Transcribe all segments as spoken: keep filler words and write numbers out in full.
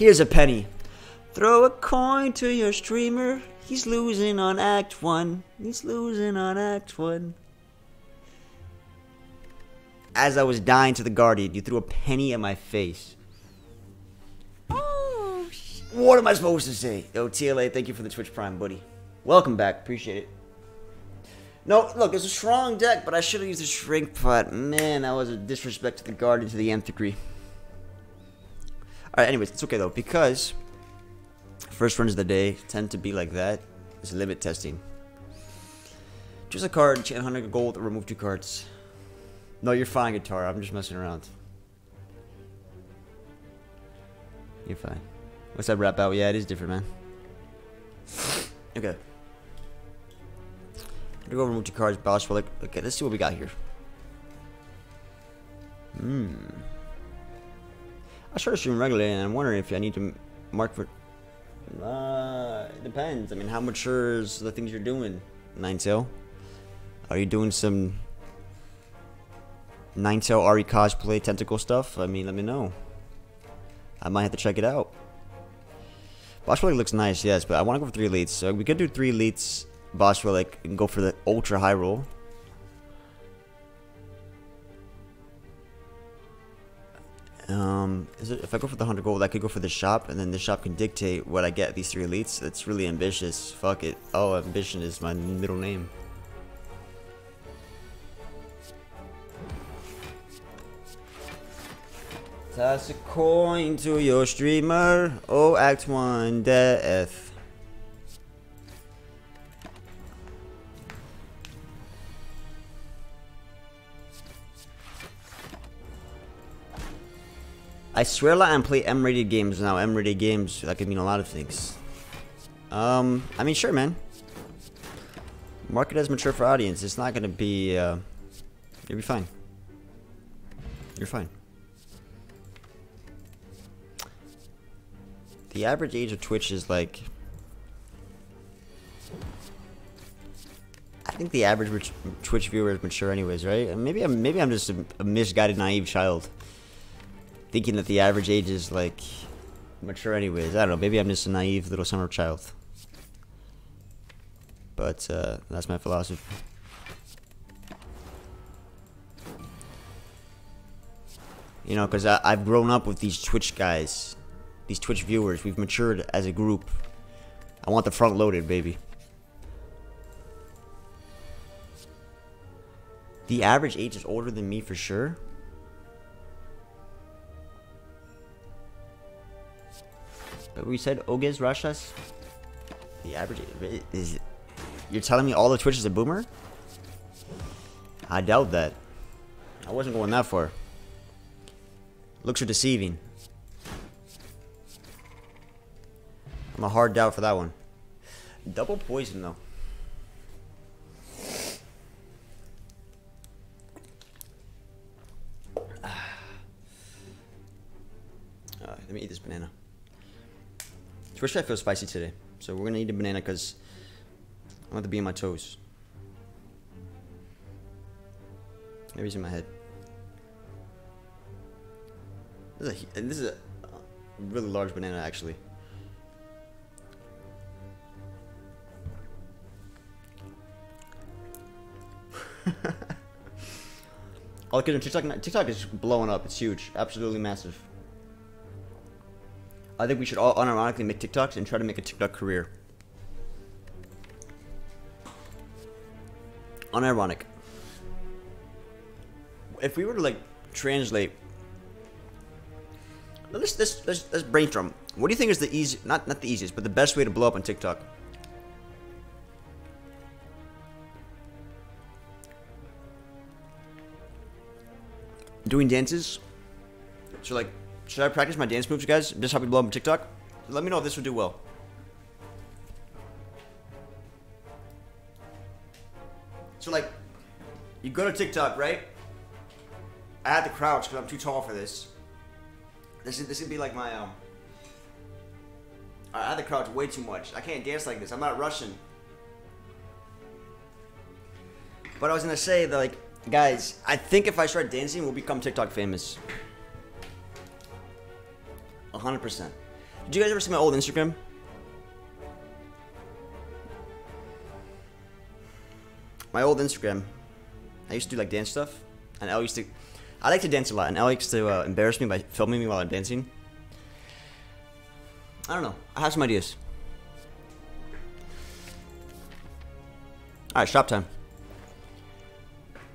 Here's a penny. Throw a coin to your streamer. He's losing on act one. He's losing on act one. As I was dying to the Guardian, you threw a penny at my face. Oh, shit. What am I supposed to say? Yo, T L A, thank you for the Twitch Prime, buddy. Welcome back. Appreciate it. No, look, it's a strong deck, but I should have used a Shrink Pot. Man, that was a disrespect to the Guardian to the nth degree. Alright, anyways, it's okay, though, because first runs of the day tend to be like that. It's limit testing. Choose a card, enchant one hundred gold, or remove two cards. No, you're fine, Guitar. I'm just messing around. You're fine. What's that rap out? Yeah, it is different, man. Okay. I'm gonna go remove two cards, Boss Relic. Okay, let's see what we got here. Hmm. I started streaming regularly, and I'm wondering if I need to mark for. Uh, it depends. I mean, how mature is the things you're doing, Ninetale? Are you doing some Ninetale Ari cosplay tentacle stuff? I mean, let me know. I might have to check it out. Boss Relic looks nice, yes, but I want to go for three elites. So we could do three elites. Boss Relic and go for the ultra high roll. Um, is it, if I go for the one hundred gold, I could go for the shop, and then the shop can dictate what I get these three elites. That's really ambitious. Fuck it. Oh, ambition is my middle name. Toss a coin to your streamer. Oh, act one, death. I swear a lot and play M-rated games now. M-rated games, that could mean a lot of things. Um, I mean, sure, man. Market as mature for audience. It's not gonna be, uh... You'll be fine. You're fine. The average age of Twitch is like... I think the average Twitch viewer is mature anyways, right? Maybe I'm, maybe I'm just a, a misguided, naive child. Thinking that the average age is, like, mature anyways. I don't know. Maybe I'm just a naive little summer child. But, uh, that's my philosophy. You know, because I've grown up with these Twitch guys. These Twitch viewers. We've matured as a group. I want the front loaded, baby. The average age is older than me for sure. But we said Oges Rashas. The average is. You're telling me all the Twitch is a boomer? I doubt that. I wasn't going that far. Looks are deceiving. I'm a hard doubt for that one. Double poison though. Alright, let me eat this banana. Twitch chat feels spicy today, so we're gonna eat a banana because I want to be on my toes. Maybe it's in my head. This is a, this is a really large banana, actually. All the kids on TikTok, TikTok is blowing up. It's huge, absolutely massive. I think we should all unironically make TikToks and try to make a TikTok career. Unironic. If we were to like translate, let's let's let's, let's brainstorm. What do you think is the easy, not not the easiest, but the best way to blow up on TikTok? Doing dances. So like. Should I practice my dance moves, guys? Just help me blow up on TikTok? Let me know if this would do well. So, like, you go to TikTok, right? I had to crouch because I'm too tall for this. This is this could be like my um. I had to crouch way too much. I can't dance like this. I'm not Russian. But I was gonna say that, like, guys, I think if I start dancing, we'll become TikTok famous. one hundred percent. Did you guys ever see my old Instagram? My old Instagram. I used to do like dance stuff, and Elle used to. I like to dance a lot, and Elle used to uh, embarrass me by filming me while I'm dancing. I don't know. I have some ideas. All right, shop time.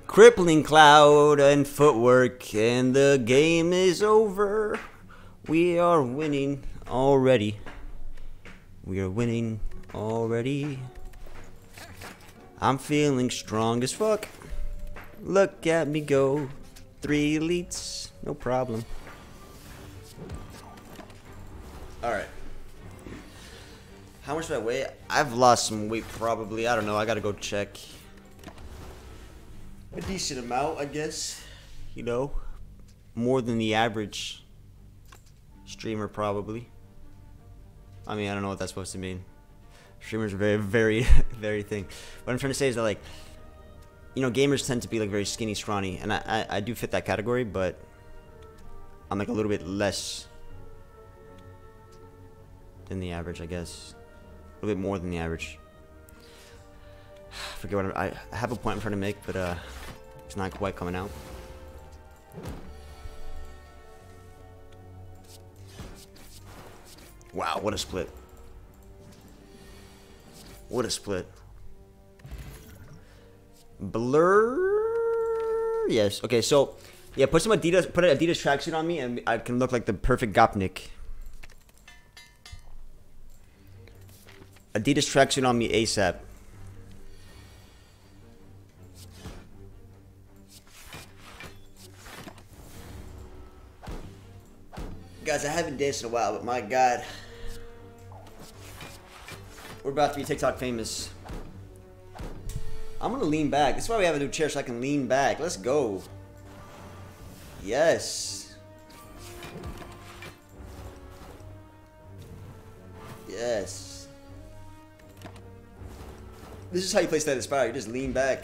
Crippling cloud and footwork, and the game is over. We are winning already. We are winning already. I'm feeling strong as fuck. Look at me go. Three elites, no problem. Alright. How much do I weigh? I've lost some weight probably. I don't know. I gotta go check. A decent amount, I guess. You know, more than the average streamer probably. I mean, I don't know what that's supposed to mean. Streamers are very, very, very thing. What I'm trying to say is that, like, you know, gamers tend to be like very skinny, scrawny, and I, I, I do fit that category, but I'm like a little bit less than the average, I guess. A little bit more than the average. I forget what I'm, I have a point I'm trying to make, but uh, it's not quite coming out. Wow, what a split. What a split. Blur. Yes. Okay, so yeah, put some Adidas put an Adidas tracksuit on me and I can look like the perfect Gopnik. Adidas tracksuit on me ASAP. Guys, I haven't danced in a while, but my god. We're about to be TikTok famous. I'm gonna lean back. That's why we have a new chair, so I can lean back. Let's go. Yes. Yes. This is how you play Slay the Spire. You just lean back.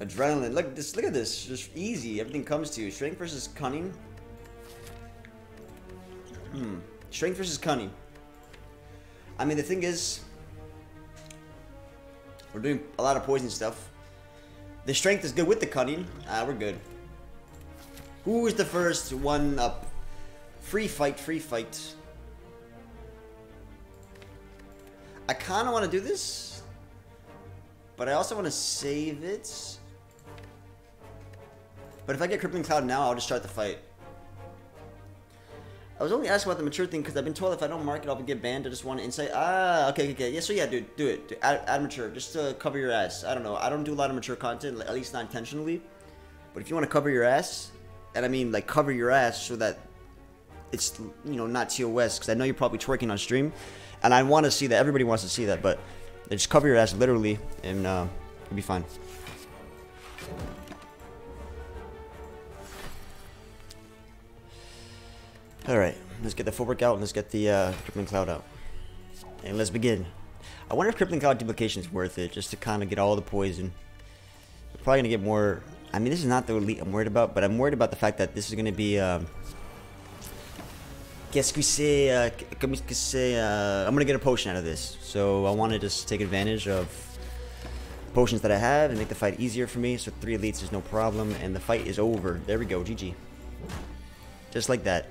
Adrenaline. Look at this. Look at this. Just easy. Everything comes to you. Strength versus cunning. Hmm. Strength versus cunning. I mean, the thing is, we're doing a lot of poison stuff. The strength is good with the cutting. Ah, we're good. Who is the first one up? Free fight, free fight. I kind of want to do this, but I also want to save it. But if I get Crippling Cloud now, I'll just start the fight. I was only asking about the mature thing because I've been told if I don't mark it, I'll get banned. I just want to insight. Ah, okay, okay, yeah, so yeah, dude, do it. Add, add mature, just to cover your ass. I don't know. I don't do a lot of mature content, at least not intentionally. But if you want to cover your ass, and I mean, like, cover your ass so that it's, you know, not T O S, because I know you're probably twerking on stream, and I want to see that. Everybody wants to see that, but just cover your ass literally, and uh, it'll be fine. Alright, let's get the footwork out and let's get the uh, Crippling Cloud out. And let's begin. I wonder if Crippling Cloud duplication is worth it, just to kind of get all the poison. We're probably going to get more... I mean, this is not the elite I'm worried about, but I'm worried about the fact that this is going to be... Um, I'm going to get a potion out of this. So I want to just take advantage of potions that I have and make the fight easier for me. So three elites is no problem, and the fight is over. There we go, G G. Just like that.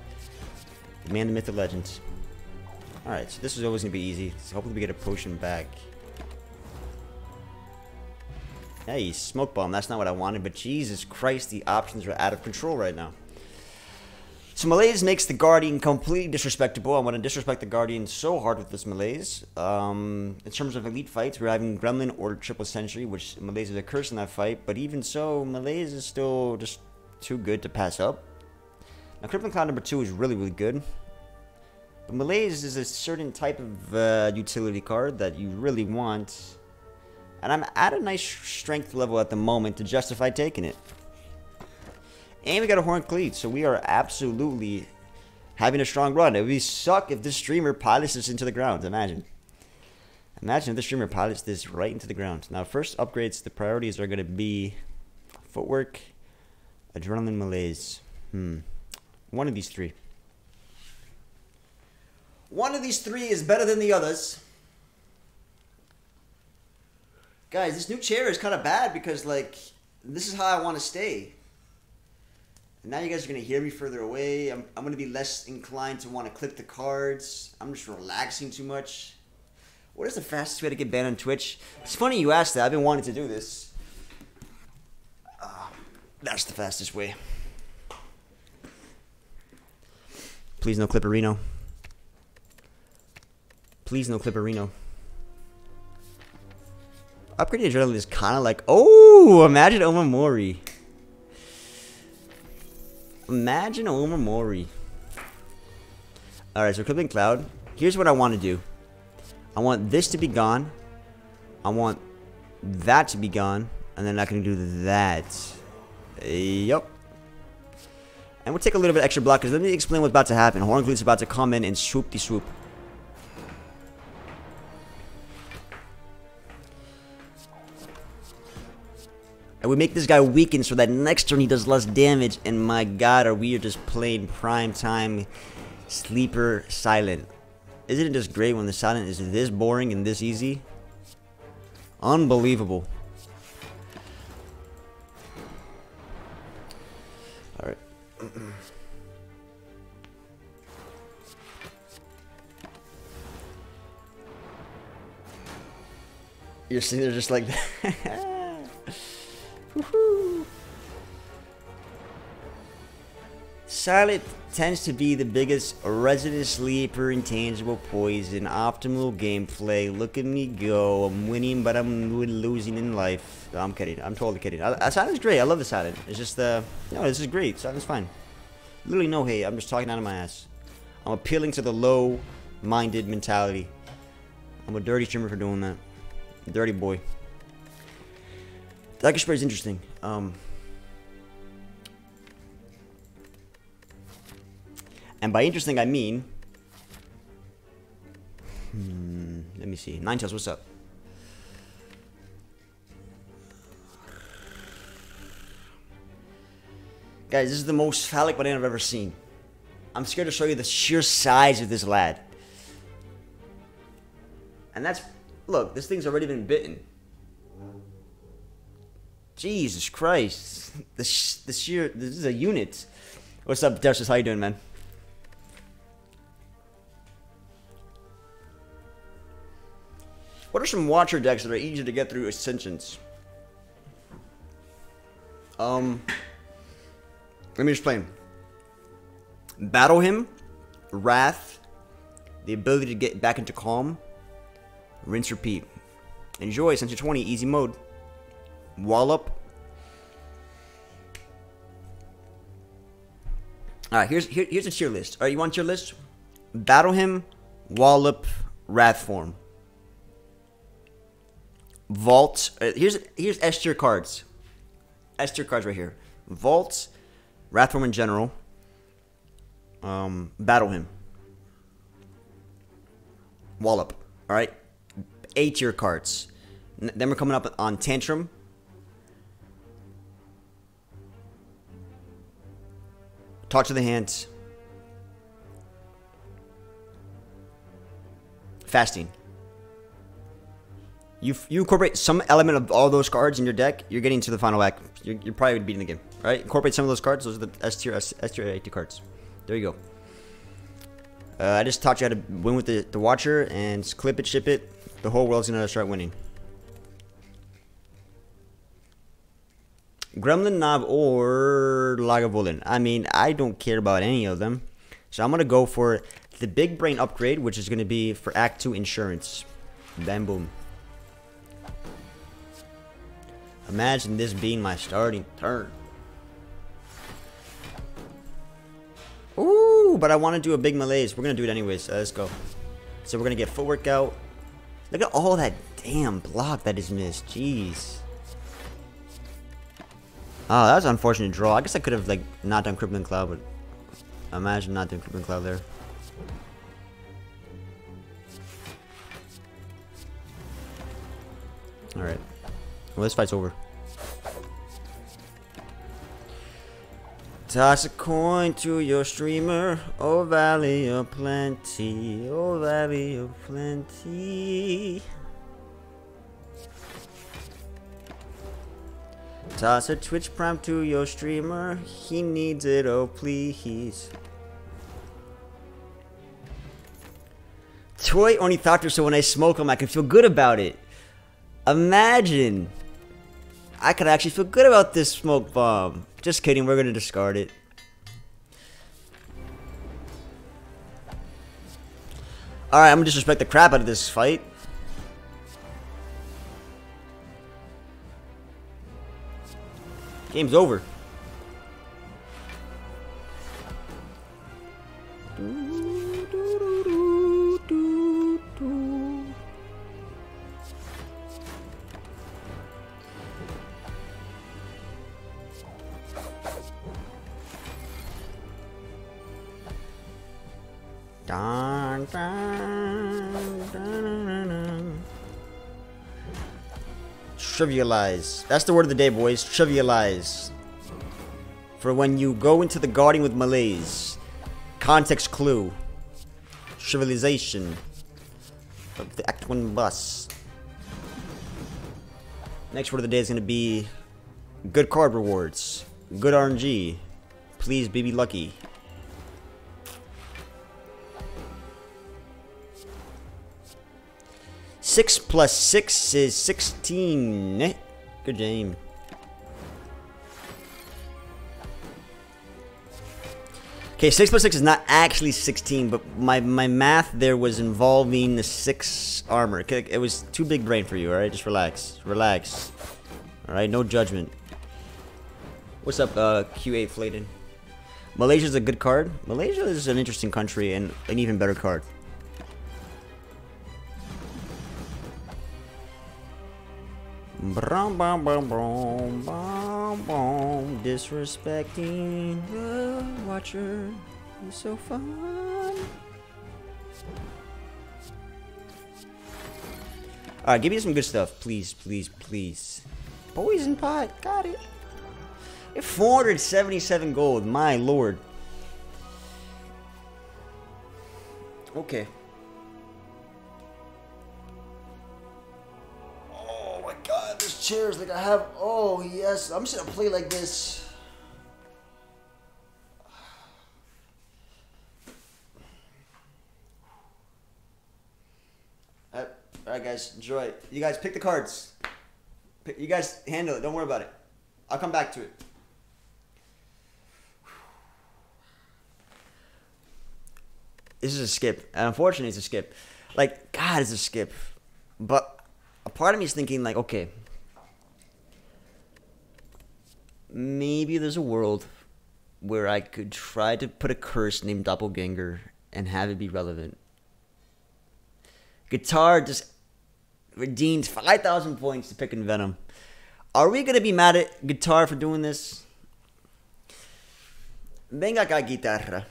The man, the myth, the legends. Alright, so this is always going to be easy. So hopefully we get a potion back. Hey, smoke bomb. That's not what I wanted, but Jesus Christ, the options are out of control right now. So Malaise makes the Guardian completely disrespectable. I want to disrespect the Guardian so hard with this Malaise. Um, in terms of elite fights, we're having Gremlin or Triple Sentry, which Malaise is a curse in that fight. But even so, Malaise is still just too good to pass up. Now, Crippling Cloud number two is really, really good. But Malaise is a certain type of uh, utility card that you really want. And I'm at a nice strength level at the moment to justify taking it. And we got a Horn Cleat, so we are absolutely having a strong run. It would suck if this streamer pilots this into the ground, imagine. Imagine if this streamer pilots this right into the ground. Now, first upgrades, the priorities are going to be Footwork, Adrenaline, Malaise. Hmm. One of these three. One of these three is better than the others. Guys, this new chair is kind of bad because, like, this is how I want to stay. And now you guys are going to hear me further away. I'm, I'm going to be less inclined to want to click the cards. I'm just relaxing too much. What is the fastest way to get banned on Twitch? It's funny you asked that. I've been wanting to do this. Uh, that's the fastest way. Please no Klipperino. Please no Klipperino. Upgraded Adrenaline is kind of like... Oh! Imagine Omamori. Imagine Omamori. Alright, so Crippling Cloud. Here's what I want to do. I want this to be gone. I want that to be gone. And then I can do that. Yup. And we'll take a little bit extra block, because let me explain what's about to happen. Hornglute's about to come in and swoop the swoop. And we make this guy weaken so that next turn he does less damage. And my god, are we just playing prime time sleeper Silent. Isn't it just great when the Silent is this boring and this easy? Unbelievable. Alright. You're sitting there just like that. Woohoo! Silent tends to be the biggest resident sleeper, intangible poison, optimal gameplay. Look at me go. I'm winning, but I'm losing in life. No, I'm kidding. I'm totally kidding. I, I, Silent's great. I love the Silent. It's just, uh, no, this is great. Silent's fine. Literally no hate. I'm just talking out of my ass. I'm appealing to the low-minded mentality. I'm a dirty streamer for doing that. Dirty boy. Dagger Spray is interesting. Um, and by interesting, I mean... Hmm, let me see. Ninetales, what's up? Guys, this is the most phallic banana I've ever seen. I'm scared to show you the sheer size of this lad. And that's... Look, this thing's already been bitten. Jesus Christ, the sh the sheer, this is a unit. What's up, Dexus? How you doing, man? What are some Watcher decks that are easier to get through Ascensions? Um, let me explain. Battle Him, Wrath, the ability to get back into Calm, rinse, repeat. Enjoy Ascension twenty, easy mode. Wallop. Alright, here's here, here's a tier list. Alright, you want your list? Battle Him, Wallop, Wrathform. Vault. Uh, here's here's S tier cards. S tier cards right here. Vault, Wrathform in general. Um, Battle Him. Wallop. Alright. A tier cards. N then we're coming up on Tantrum. Talk to the Hands. Fasting. You you incorporate some element of all those cards in your deck, you're getting to the final act. You're, you're probably beating the game, right? Incorporate some of those cards. Those are the S tier, S tier, A tier cards. There you go. Uh, I just taught you how to win with the, the Watcher and clip it, ship it. The whole world's gonna start winning. Gremlin Knob or Lagavulin. I mean, I don't care about any of them. So I'm going to go for the Big Brain upgrade, which is going to be for Act two Insurance. Bam, boom. Imagine this being my starting turn. Ooh, but I want to do a big melee. We're going to do it anyways. Uh, let's go. So we're going to get footwork out. Look at all that damn block that is missed. Jeez. Oh, that was an unfortunate draw. I guess I could have, like, not done Crippling Cloud, but imagine not doing Crippling Cloud there. Alright. Well, this fight's over. Toss a coin to your streamer, oh valley of plenty, oh valley of plenty. Toss a Twitch prime to your streamer, he needs it, oh please. Toy Ornithopter, so when I smoke them I can feel good about it. Imagine! I could actually feel good about this smoke bomb. Just kidding, we're gonna discard it. Alright, I'm gonna disrespect the crap out of this fight. Game's over. Dun, dun, dun, dun, dun. Trivialize. That's the word of the day, boys. Trivialize. For when you go into the guarding with malaise. Context clue. Trivialization of the Act one bus. Next word of the day is going to be good card rewards. Good R N G. Please be lucky. Six plus six is sixteen. Good game. Okay, six plus six is not actually sixteen, but my, my math there was involving the six armor. It was too big brain for you, alright? Just relax. Relax. Alright, no judgment. What's up, uh, Q eight Fladen? Malaysia's a good card. Malaysia is an interesting country and an even better card. Brum, brum, brum, brum, brum, brum. Disrespecting the Watcher is so fun. Alright, give me some good stuff. Please, please, please. Poison pot. Got it. four hundred seventy-seven gold. My lord. Okay. Chairs like I have. Oh yes, I'm just gonna play like this. All right, guys, enjoy it. You guys pick the cards. Pick, you guys handle it. Don't worry about it. I'll come back to it. This is a skip. Unfortunately, it's a skip. Like God, it's a skip. But a part of me is thinking like, okay. Maybe there's a world where I could try to put a curse named Doppelganger and have it be relevant. Guitar just redeemed five thousand points to picking Venom. Are we going to be mad at Guitar for doing this? Venga acá, guitarra.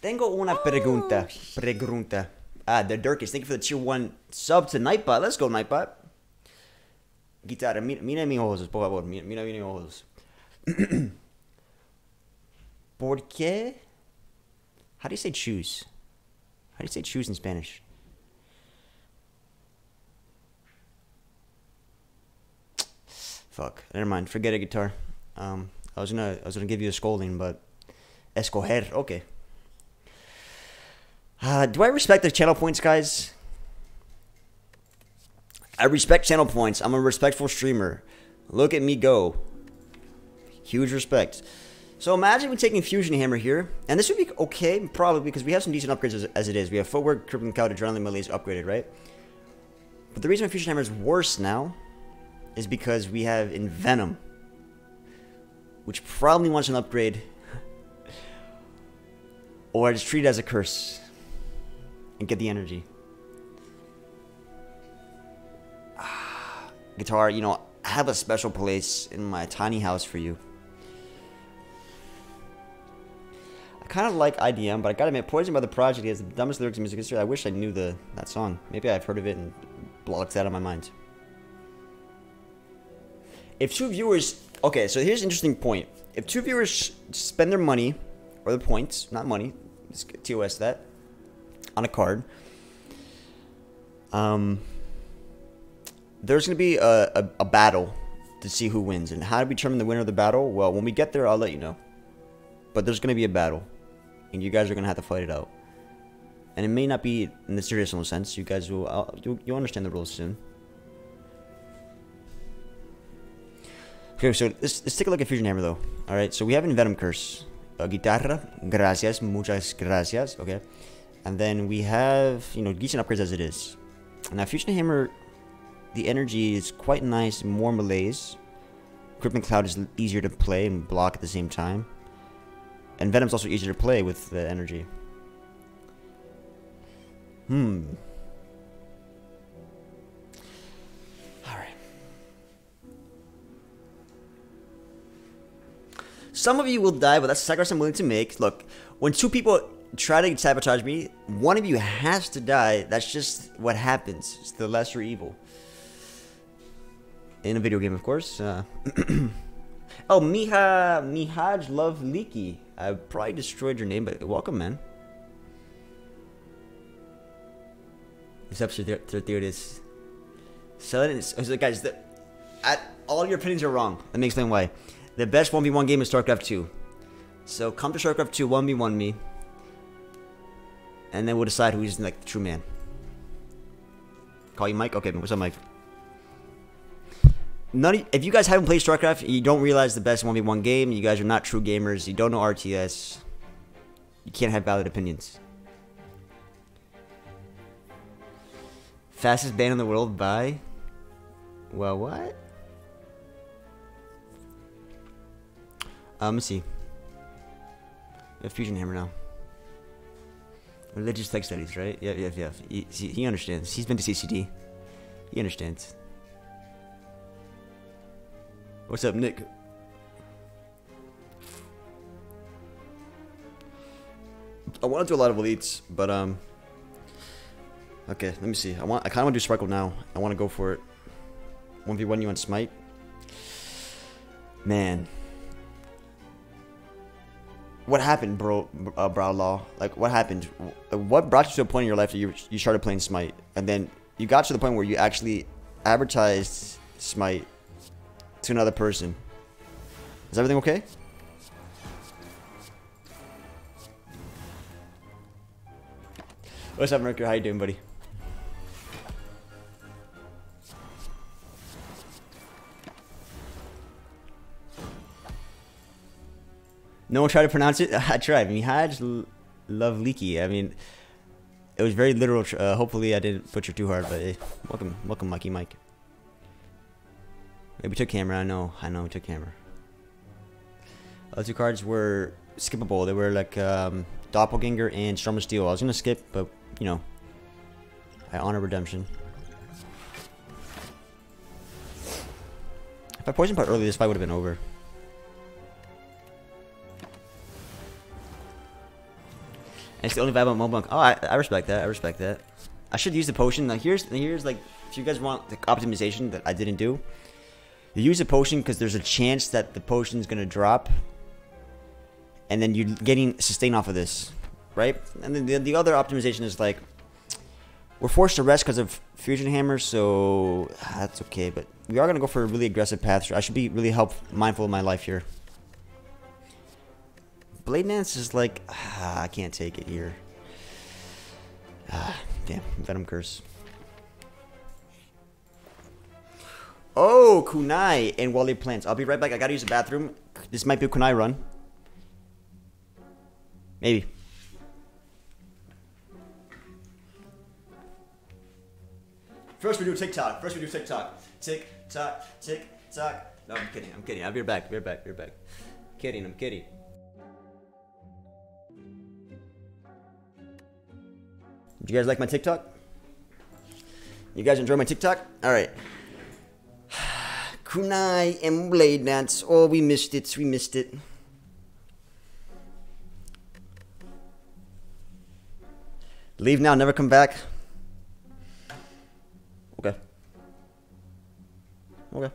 Tengo una pregunta. Pregunta. Ah, the Durkis. Thank you for the tier one sub to Nightbot. Let's go, Nightbot. Guitarra, mira, mira mis ojos, por favor, mira, mira mis ojos. ¿Por qué? How do you say choose? How do you say choose in Spanish? Fuck, never mind, forget it, guitar. Um, I was gonna, I was gonna give you a scolding, but escoger, okay. Uh, do I respect the channel points, guys? I respect channel points. I'm a respectful streamer. Look at me go. Huge respect. So imagine we taking Fusion Hammer here. And this would be okay, probably, because we have some decent upgrades as, as it is. We have Footwork, Crippling Cow, Adrenaline Melee is upgraded, right? But the reason Fusion Hammer is worse now is because we have Envenom, which probably wants an upgrade. Or I just treat it as a curse and get the energy. Guitar, you know, I have a special place in my tiny house for you. I kind of like I D M, but I gotta admit, Poison by the Project has the dumbest lyrics in music history. I wish I knew the that song. Maybe I've heard of it and blocks that out of my mind. If two viewers Okay, so here's an interesting point. If two viewers sh spend their money, or their points, not money, just T O S that, on a card, um, there's going to be a, a, a battle to see who wins. And how do we determine the winner of the battle? Well, when we get there, I'll let you know. But there's going to be a battle, and you guys are going to have to fight it out. And it may not be in the serious sense. You guys will, I'll, you'll, you'll understand the rules soon. Okay, so let's, let's take a look at Fusion Hammer, though. All right, so we have an Venom Curse. Uh, guitarra, gracias, muchas gracias. Okay, and then we have, you know, decent upgrades as it is. Now, Fusion Hammer, the energy is quite nice, more melees. Crippling Cloud is easier to play and block at the same time. And Venom's also easier to play with the energy. Hmm. Alright. Some of you will die, but that's the sacrifice I'm willing to make. Look, when two people try to sabotage me, one of you has to die. That's just what happens. It's the lesser evil. In a video game, of course. Uh, oh, Miha, Mihaj Love Leaky. I probably destroyed your name, but welcome, man. This episode Theotis. Silent. So guys, the, at, all your opinions are wrong. Let me explain why. The best one v one game is Starcraft two. So come to Starcraft two, one v one me. And then we'll decide who's like the true man. Call you Mike? Okay, what's up, Mike? None of, if you guys haven't played Starcraft, you don't realize the best one v one game. You guys are not true gamers. You don't know R T S. You can't have valid opinions. Fastest ban in the world by... Well, what? Um, let's see. We have Fusion Hammer now. Religious tech studies, right? Yeah, yeah, yeah. He, he understands. He's been to C C D. He understands. What's up, Nick? I want to do a lot of elites, but, um... okay, let me see. I want. I kind of want to do Sparkle now. I want to go for it. one v one you on Smite. Man. What happened, bro, uh, Browlaw? Like, what happened? What brought you to a point in your life that you, you started playing Smite? And then you got to the point where you actually advertised Smite to another person. Is everything okay? What's up, Mercury? How you doing, buddy? No one tried to pronounce it? I tried. Mihaj Loveleaky. I mean, it was very literal. Uh, hopefully, I didn't butcher too hard, but hey, welcome, welcome, Mikey Mike. Maybe we took camera. I know, I know, we took camera. Those two cards were skippable. They were like um, Doppelganger and Storm of Steel. I was going to skip, but, you know, I honor redemption. If I poisoned part early, this fight would have been over. It's the only vibe on Mobunk. Oh, I, I respect that. I respect that. I should use the potion. Now, here's, here's like, if you guys want the optimization that I didn't do, you use a potion because there's a chance that the potion's going to drop. And then you're getting sustain off of this, right? And then the, the other optimization is like, we're forced to rest because of Fusion Hammer, so that's okay. But we are going to go for a really aggressive path. I should be really help, mindful of my life here. Blade Nance is like, ah, I can't take it here. Ah, damn, Venom Curse. Oh, Kunai and Wally Plants. I'll be right back. I gotta use the bathroom. This might be a Kunai run. Maybe. First we do TikTok. First we do TikTok. Tick tock, tick tock. No, I'm kidding. I'm kidding. I'll be right back. Be right back. Be right back. I'm kidding. I'm kidding. Did you guys like my TikTok? You guys enjoy my TikTok? All right. Kunai and Blade Dance. Oh, we missed it. We missed it. Leave now, never come back. Okay. Okay.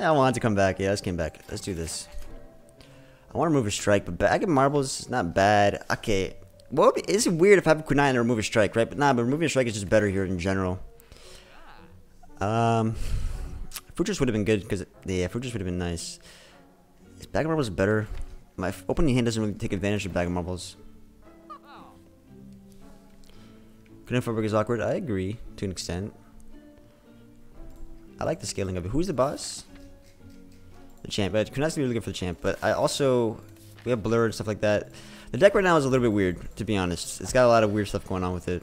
I want to come back. Yeah, let's come back. Let's do this. I want to remove a strike, but bag of marbles is not bad. Okay. Well, it's weird if I have a queen nine and remove a strike, right? But nah, but removing a strike is just better here in general. Um, Fruitress would have been good because yeah, Fruitress would have been nice. Is bag of marbles better? My opening hand doesn't really take advantage of bag of marbles. Queen four is awkward. I agree to an extent. I like the scaling of it. Who's the boss? The champ. But Kunai's gonna be really good for the champ. But I also we have blur and stuff like that. The deck right now is a little bit weird, to be honest. It's got a lot of weird stuff going on with it.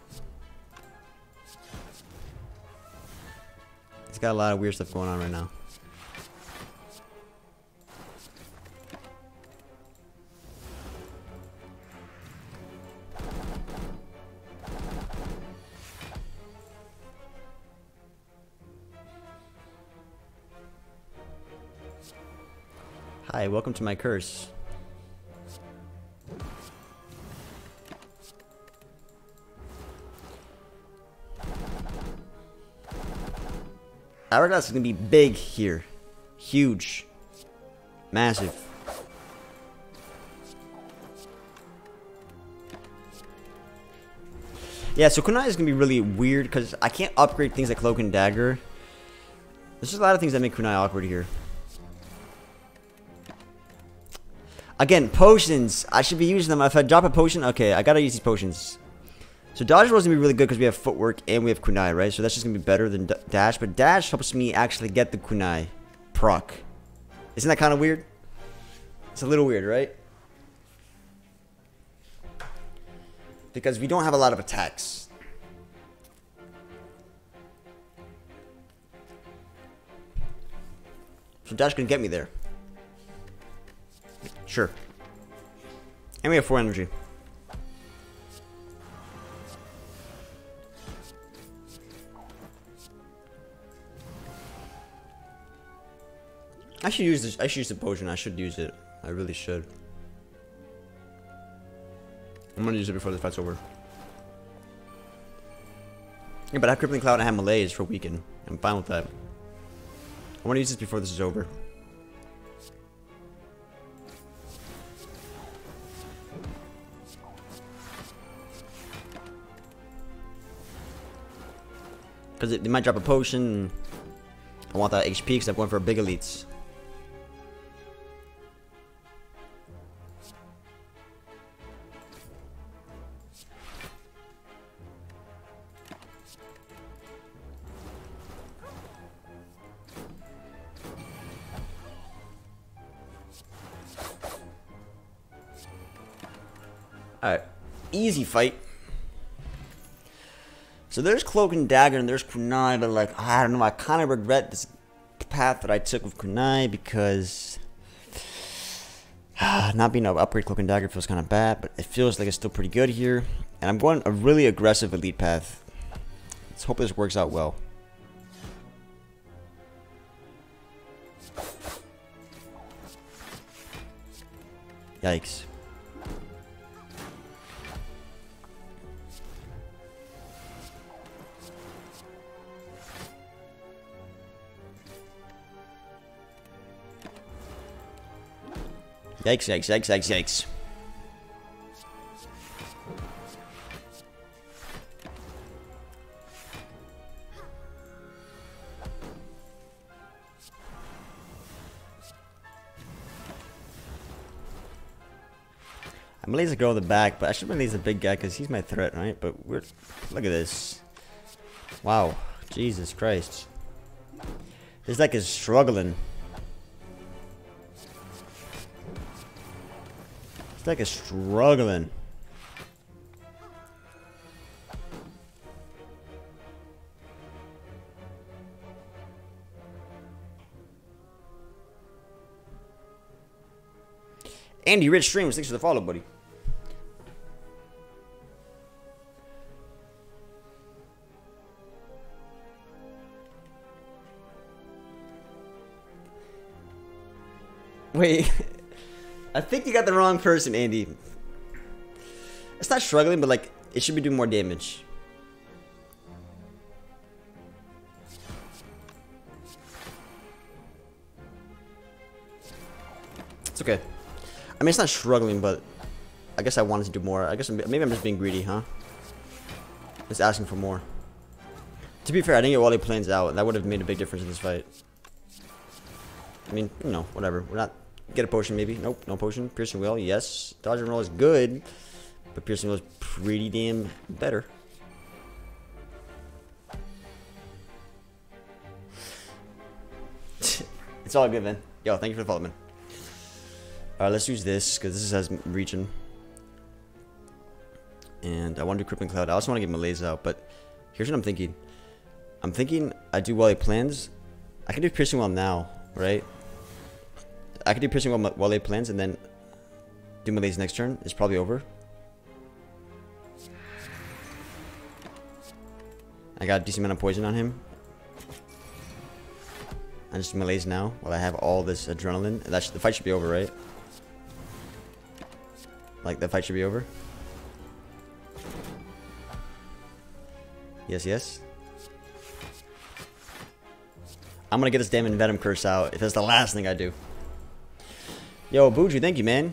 It's got a lot of weird stuff going on right now. Hi, welcome to my curse. Hourglass is going to be big here. Huge. Massive. Yeah, so Kunai is going to be really weird because I can't upgrade things like Cloak and Dagger. There's just a lot of things that make Kunai awkward here. Again, potions. I should be using them. If I drop a potion, okay, I gotta use these potions. So dodge roll is gonna be really good because we have footwork and we have kunai, right? So that's just gonna be better than dash. But dash helps me actually get the kunai proc. Isn't that kind of weird? It's a little weird, right? Because we don't have a lot of attacks. So dash can get me there. Sure. And we have four energy. I should use this. I should use the potion. I should use it. I really should. I'm gonna use it before the fight's over. Yeah, but I have Crippling Cloud and I have Malaise for weaken. I'm fine with that. I want to use this before this is over. Because they might drop a potion. I want that H P because I'm going for big elites. Alright. Easy fight. So there's Cloak and Dagger and there's Kunai, but like, I don't know, I kind of regret this path that I took with Kunai because uh, not being able to upgrade Cloak and Dagger feels kind of bad, but it feels like it's still pretty good here. And I'm going a really aggressive elite path. Let's hope this works out well. Yikes. Yikes, yikes, yikes, yikes, yikes. I'm gonna laser go in the back, but I should release a big guy because he's my threat, right? But we're. Look at this. Wow. Jesus Christ. This deck is struggling. This deck is struggling. Andy Rich Streams, thanks for the follow, buddy. Wait. I think you got the wrong person, Andy. It's not struggling, but like, it should be doing more damage. It's okay. I mean, it's not struggling, but I guess I wanted to do more. I guess I'm, maybe I'm just being greedy, huh? Just asking for more. To be fair, I didn't get Wally Plains out. That would have made a big difference in this fight. I mean, you know, whatever. We're not... Get a potion, maybe. Nope, no potion. Piercing Wheel, yes. Dodge and Roll is good, but Piercing Wheel is pretty damn better. It's all good, man. Yo, thank you for the follow, man. Alright, let's use this, because this has region. And I want to do Crippling Cloud. I also want to get Malaise out, but here's what I'm thinking. I'm thinking I do Wally Plans. I can do Piercing Wheel now, right? I could do Piercing Wheel while they plans and then do Malaise next turn. It's probably over. I got a decent amount of poison on him. I just Malaise now while I have all this adrenaline. That sh the fight should be over, right? Like, the fight should be over. Yes, yes. I'm gonna get this damn Envenom Curse out if that's the last thing I do. Yo, Buju, thank you, man.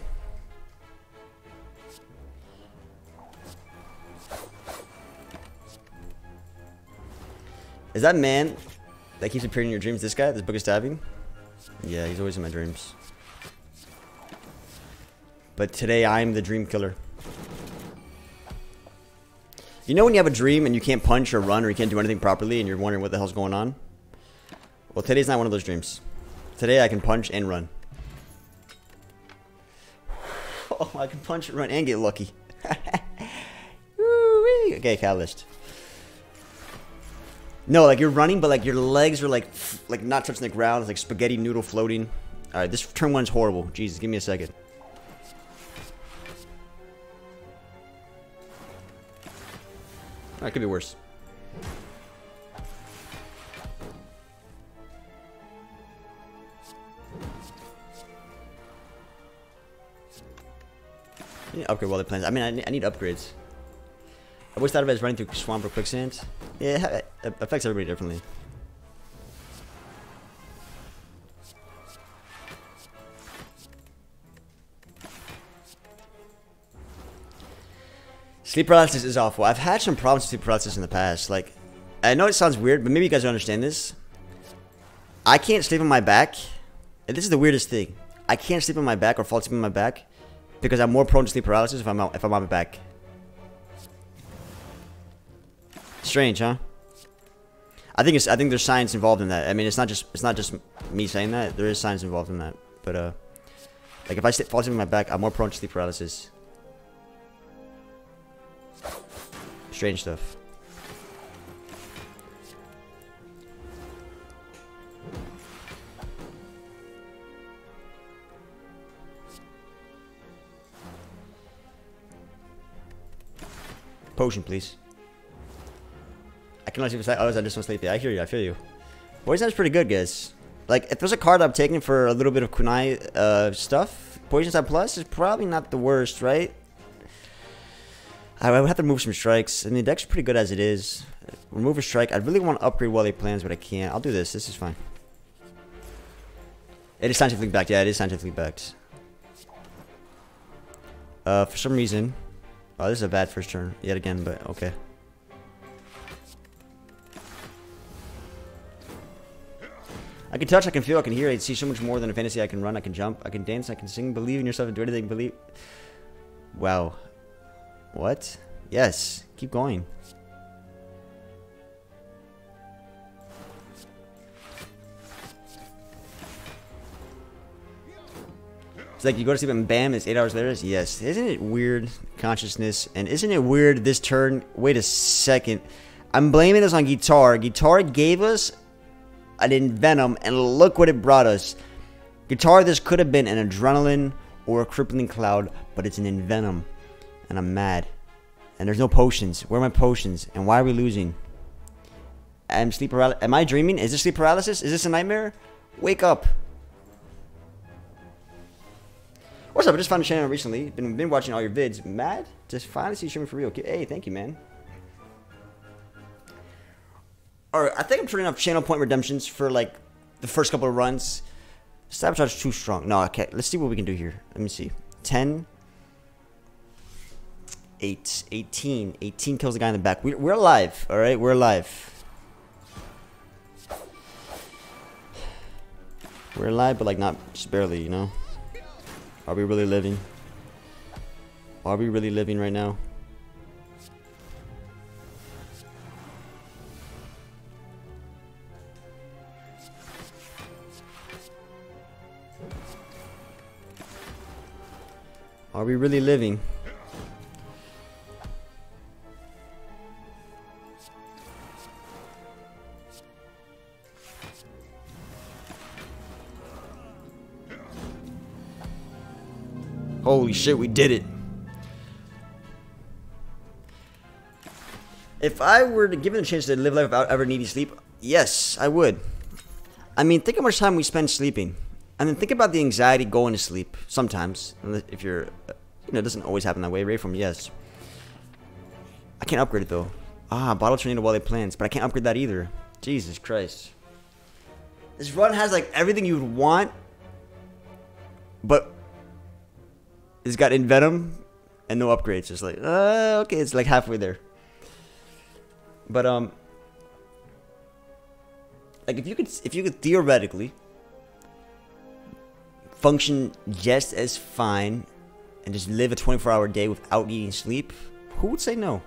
Is that man that keeps appearing in your dreams this guy? This book is stabbing? Yeah, he's always in my dreams. But today, I'm the dream killer. You know when you have a dream and you can't punch or run or you can't do anything properly and you're wondering what the hell's going on? Well, today's not one of those dreams. Today, I can punch and run. Oh, I can punch, run, and get lucky. Okay, Catalyst. No, like, you're running, but, like, your legs are, like, like not touching the ground. It's like spaghetti noodle floating. All right, this turn one's horrible. Jesus, give me a second. All right, could be worse. I need to upgrade while they plans. I mean, I need, I need upgrades. I always thought of it as running through swamp or quicksand. Yeah, it affects everybody differently. Sleep paralysis is awful. I've had some problems with sleep paralysis in the past. Like, I know it sounds weird, but maybe you guys don't understand this. I can't sleep on my back. And this is the weirdest thing. I can't sleep on my back or fall asleep on my back. Because I'm more prone to sleep paralysis if I'm out, if I'm on my back. Strange, huh? I think it's I think there's science involved in that. I mean, it's not just it's not just me saying that. There is science involved in that. But uh, like if I sit, fall asleep on my back, I'm more prone to sleep paralysis. Strange stuff. Potion, please. I cannot sleep. Oh, I just want to sleep. Yeah, I hear you. I feel you. Poison's pretty good, guys. Like, if there's a card I'm taking for a little bit of kunai uh, stuff, Poison Side Plus is probably not the worst, right? I would have to remove some strikes. I mean, the deck's pretty good as it is. Remove a strike. I really want to upgrade Wally Plans, but I can't. I'll do this. This is fine. It is scientifically backed. Yeah, it is scientifically backed. Uh, for some reason... Oh, this is a bad first turn yet again, but okay. I can touch, I can feel, I can hear, I see so much more than a fantasy. I can run, I can jump, I can dance, I can sing, believe in yourself and do anything, believe. Wow. What? Yes. Keep going. It's like you go to sleep and bam, it's eight hours later. Yes. Isn't it weird, consciousness? And isn't it weird this turn? Wait a second. I'm blaming this on Guitar. Guitar gave us an Envenom, and look what it brought us. Guitar, this could have been an Adrenaline or a Crippling Cloud, but it's an Envenom. And I'm mad. And there's no potions. Where are my potions? And why are we losing? I'm sleep paral- Am I dreaming? Is this sleep paralysis? Is this a nightmare? Wake up. What's up? I just found a channel recently. Been been watching all your vids. Mad? Just finally see you streaming for real. Hey, thank you, man. Alright, I think I'm turning off channel point redemptions for like the first couple of runs. Sabotage too strong. No, okay. Let's see what we can do here. Let me see. ten, eight, eighteen. eighteen kills the guy in the back. We're, we're alive, all right? We're alive. We're alive, but, like, not just barely, you know? Are we really living? Are we really living right now? Are we really living? Holy shit, we did it. If I were to give it a chance to live life without ever needing sleep, yes, I would. I mean, think how much time we spend sleeping. And then think about the anxiety going to sleep sometimes. If you're, you know, it doesn't always happen that way. Rayform, yes. I can't upgrade it though. Ah, bottle tornado while they plants, but I can't upgrade that either. Jesus Christ. This run has like everything you would want, but it's got Invenom and no upgrades. It's like, uh, okay, it's like halfway there. But um, like if you could, if you could theoretically function just as fine and just live a twenty-four hour day without needing sleep, who would say no?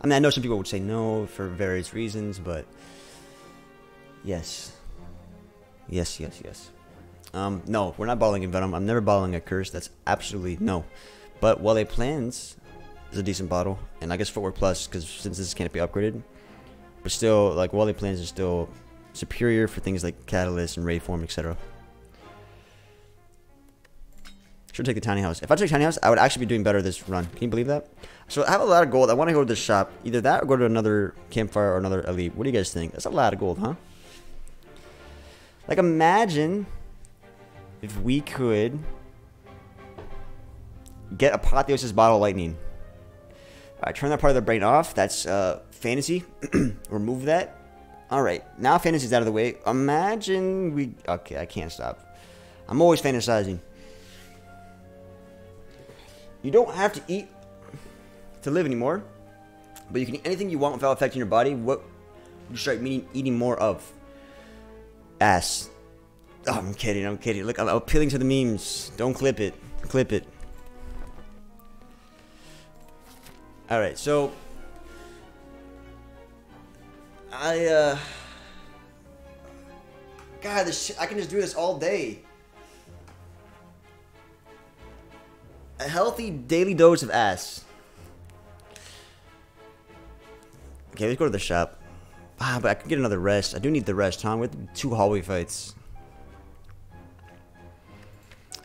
I mean, I know some people would say no for various reasons, but yes. Yes, yes, yes. Um, no, we're not bottling Invenom. I'm never bottling a curse. That's absolutely no. But While They Plans is a decent bottle, and I guess Footwork Plus, because since this can't be upgraded, but still, like, While They Plans is still superior for things like Catalyst and Rayform, et cetera. Should take the tiny house. If I took tiny house, I would actually be doing better this run. Can you believe that? So I have a lot of gold. I want to go to the shop. Either that or go to another campfire or another elite. What do you guys think? That's a lot of gold, huh? Like, imagine if we could get Apotheosis Bottle of Lightning. Alright, turn that part of the brain off. That's uh, fantasy. Remove that. Alright, now fantasy's out of the way. Imagine we... Okay, I can't stop. I'm always fantasizing. You don't have to eat to live anymore, but you can eat anything you want without affecting your body. What would you start meaning eating more of? Ass. Oh, I'm kidding, I'm kidding. Look, I'm appealing to the memes. Don't clip it. Clip it. Alright, so... I, uh... God, this shit, I can just do this all day. A healthy daily dose of ass. Okay, let's go to the shop. Ah, but I can get another rest. I do need the rest, huh? With two hallway fights.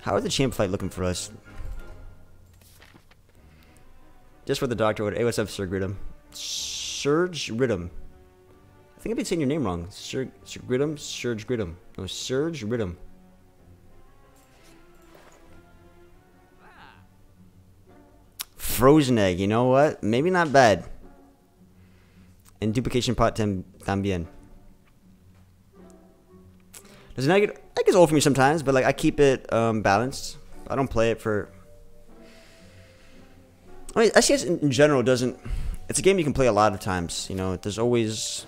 How is the champ fight looking for us? Just for the doctor order. A S F Sir Gridham. Surge Riddham. I think I've been saying your name wrong. Sir Gridham? Surge Gridham. No, Surge Riddham. Frozen egg, you know what? Maybe not bad. And duplication pot tam también. Does not get? I guess old for me sometimes, but like I keep it um, balanced. I don't play it for. I mean, S C S in general doesn't. It's a game you can play a lot of times. You know, there's always.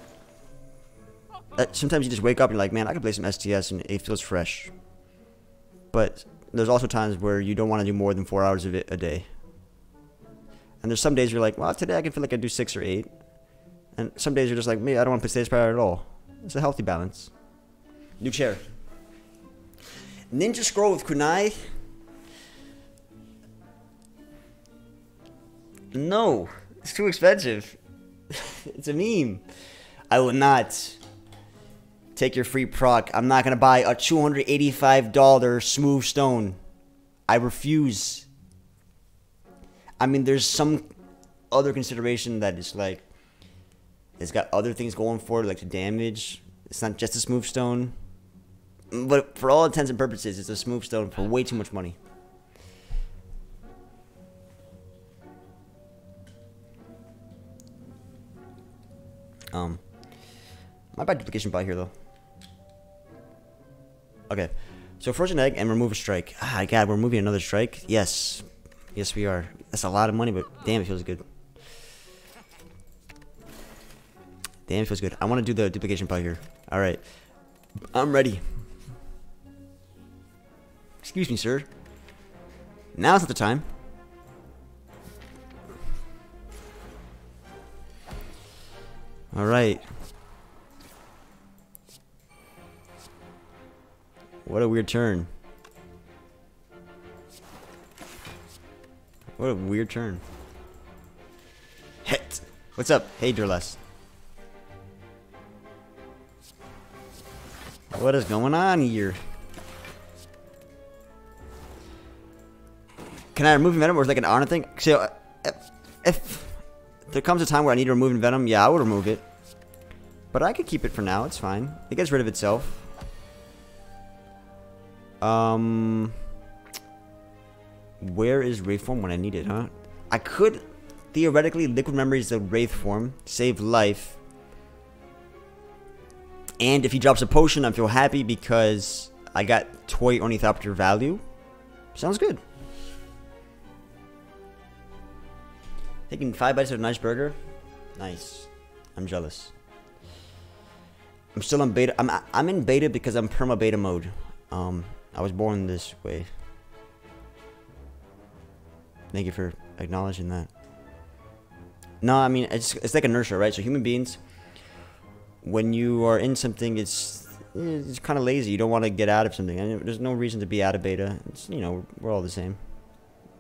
Uh, sometimes you just wake up and you're like, man, I can play some S T S and it feels fresh. But there's also times where you don't want to do more than four hours of it a day. And there's some days you're like, well, today I can feel like I do six or eight. And some days you're just like, me, I don't want to play Slay the Spire at all. It's a healthy balance. New chair. Ninja Scroll with Kunai? No. It's too expensive. It's a meme. I will not take your free proc. I'm not going to buy a two hundred eighty-five dollar smooth stone. I refuse. I mean, there's some other consideration that it's like, it's got other things going for it, like the damage. It's not just a smooth stone. But for all intents and purposes, it's a smooth stone for way too much money. Um, I might buy duplication by here, though. Okay, so forge an egg and remove a strike. Ah, God, we're moving another strike? Yes. Yes, we are. That's a lot of money, but damn, it feels good. Damn, it feels good. I want to do the duplication pie here. All right. I'm ready. Excuse me, sir. Now's not the time. All right. What a weird turn. What a weird turn. Hit. What's up? Hey, Durless. What is going on here? Can I remove Venom, or is it like an honor thing? So, if, if there comes a time where I need to remove Venom, yeah, I would remove it. But I could keep it for now. It's fine. It gets rid of itself. Um, where is Wraith Form when I need it, huh? I could theoretically Liquid Memories the Wraith Form, save life. And if he drops a potion, I feel happy because I got toy Ornithopter value. Sounds good. Taking five bites of a nice burger. Nice. I'm jealous. I'm still on beta. I'm I'm in beta because I'm perma beta mode. Um, I was born this way. Thank you for acknowledging that. No, I mean it's it's like inertia, right? So human beings. When you are in something, it's it's kind of lazy. You don't want to get out of something. I mean, there's no reason to be out of beta. It's, you know, we're all the same.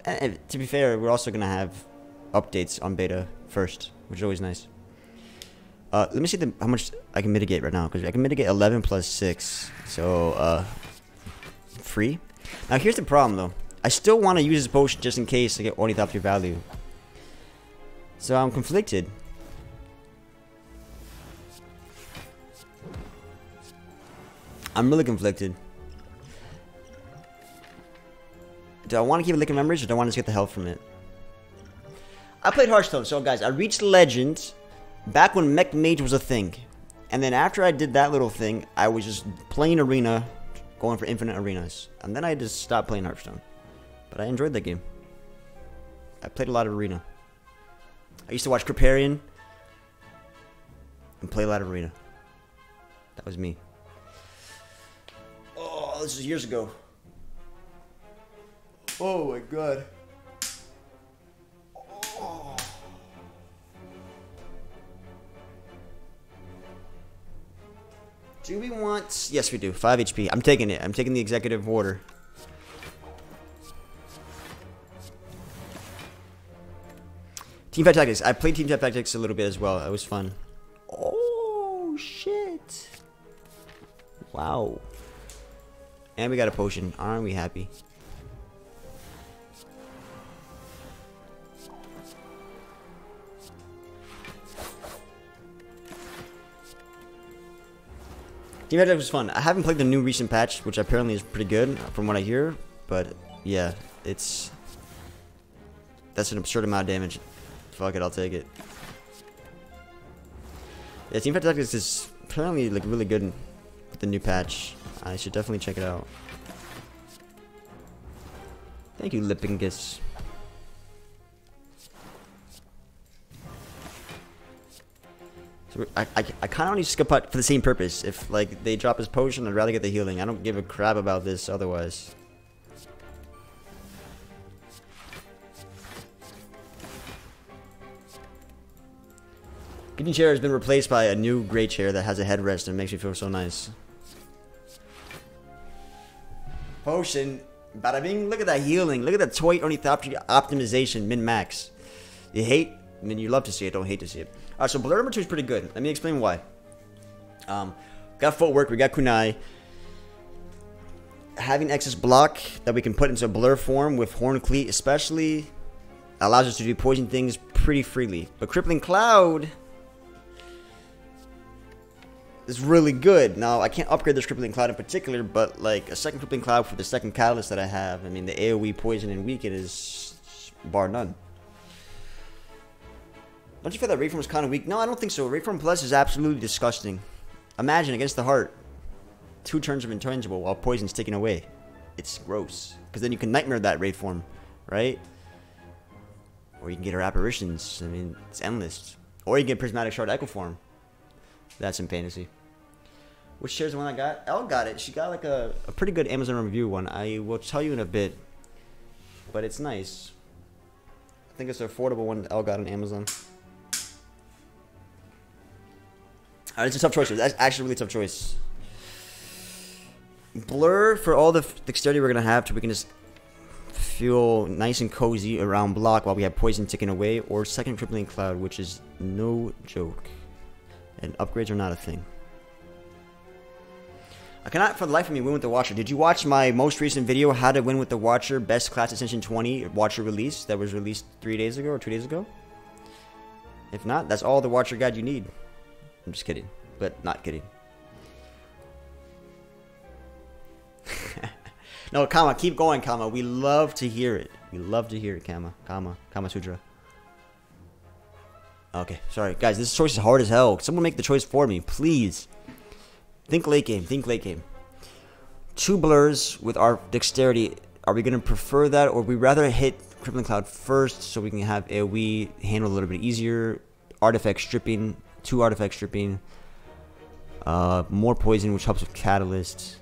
And to be fair, we're also gonna have updates on beta first, which is always nice. Uh, let me see the, how much I can mitigate right now, because I can mitigate eleven plus six, so uh, free. Now here's the problem though. I still want to use this potion just in case I get Ornithopter value. So I'm conflicted. I'm really conflicted. Do I want to keep Liquid Memories or do I want to just get the health from it? I played Hearthstone, so guys, I reached Legend back when Mech Mage was a thing. And then after I did that little thing, I was just playing Arena, going for infinite arenas. And then I just stopped playing Hearthstone. But I enjoyed that game. I played a lot of Arena. I used to watch Kripparian and play a lot of Arena. That was me. Oh, this is years ago. Oh my god. Oh. Do we want... Yes, we do. five H P. I'm taking it. I'm taking the executive order. Teamfight Tactics. I played Teamfight Tactics a little bit as well. It was fun. Oh, shit. Wow. And we got a potion. Aren't we happy? Team Magic was fun. I haven't played the new recent patch, which apparently is pretty good from what I hear. But yeah, it's... That's an absurd amount of damage. Fuck it, I'll take it. Yeah, Team Magic is apparently like really good with the new patch. I should definitely check it out. Thank you, Lipingus. So I, I, I kind of need to skip out for the same purpose. If like they drop his potion, I'd rather get the healing. I don't give a crap about this otherwise. Kitchen chair has been replaced by a new gray chair that has a headrest and makes me feel so nice. Potion, bada bing, look at that healing, look at that toy Ornithopter optimization, min-max. You hate, I mean you love to see it, don't hate to see it. Alright, so blur number two is pretty good, let me explain why. Um, got footwork, we got kunai. Having excess block that we can put into blur form with Horn Cleat especially allows us to do poison things pretty freely. But Crippling Cloud is really good. Now, I can't upgrade this Crippling Cloud in particular, but like a second Crippling Cloud for the second catalyst that I have, I mean, the AoE poison and weaken is bar none. Don't you feel that Reform is kind of weak? No, I don't think so. Reform Plus is absolutely disgusting. Imagine against the heart. two turns of intangible while poison's taken away. It's gross. Because then you can nightmare that raid form, right? Or you can get her apparitions. I mean, it's endless. Or you can get prismatic shard echo form. That's in fantasy. Which share's the one I got? Elle got it. She got like a, a pretty good Amazon review one. I will tell you in a bit. But it's nice. I think it's an affordable one Elle got on Amazon. Alright, it's a tough choice. That's actually a really tough choice. Blur, for all the dexterity we're going to have, so we can just feel nice and cozy around block while we have poison ticking away, or second crippling cloud, which is no joke. And upgrades are not a thing. I cannot for the life of me win with the Watcher. Did you watch my most recent video, How to Win with the Watcher, Best Class Ascension twenty Watcher release, that was released three days ago or two days ago? If not, that's all the Watcher guide you need. I'm just kidding, but not kidding. No, comma, keep going, comma. We love to hear it. We love to hear it, comma, comma, comma sutra. Okay, sorry. Guys, this choice is hard as hell. Someone make the choice for me, please. Think late game. Think late game. Two blurs with our dexterity. Are we going to prefer that, or we rather hit Crippling Cloud first so we can have AoE handle a little bit easier? Artifact stripping. Two artifact stripping. Uh, more poison, which helps with catalyst.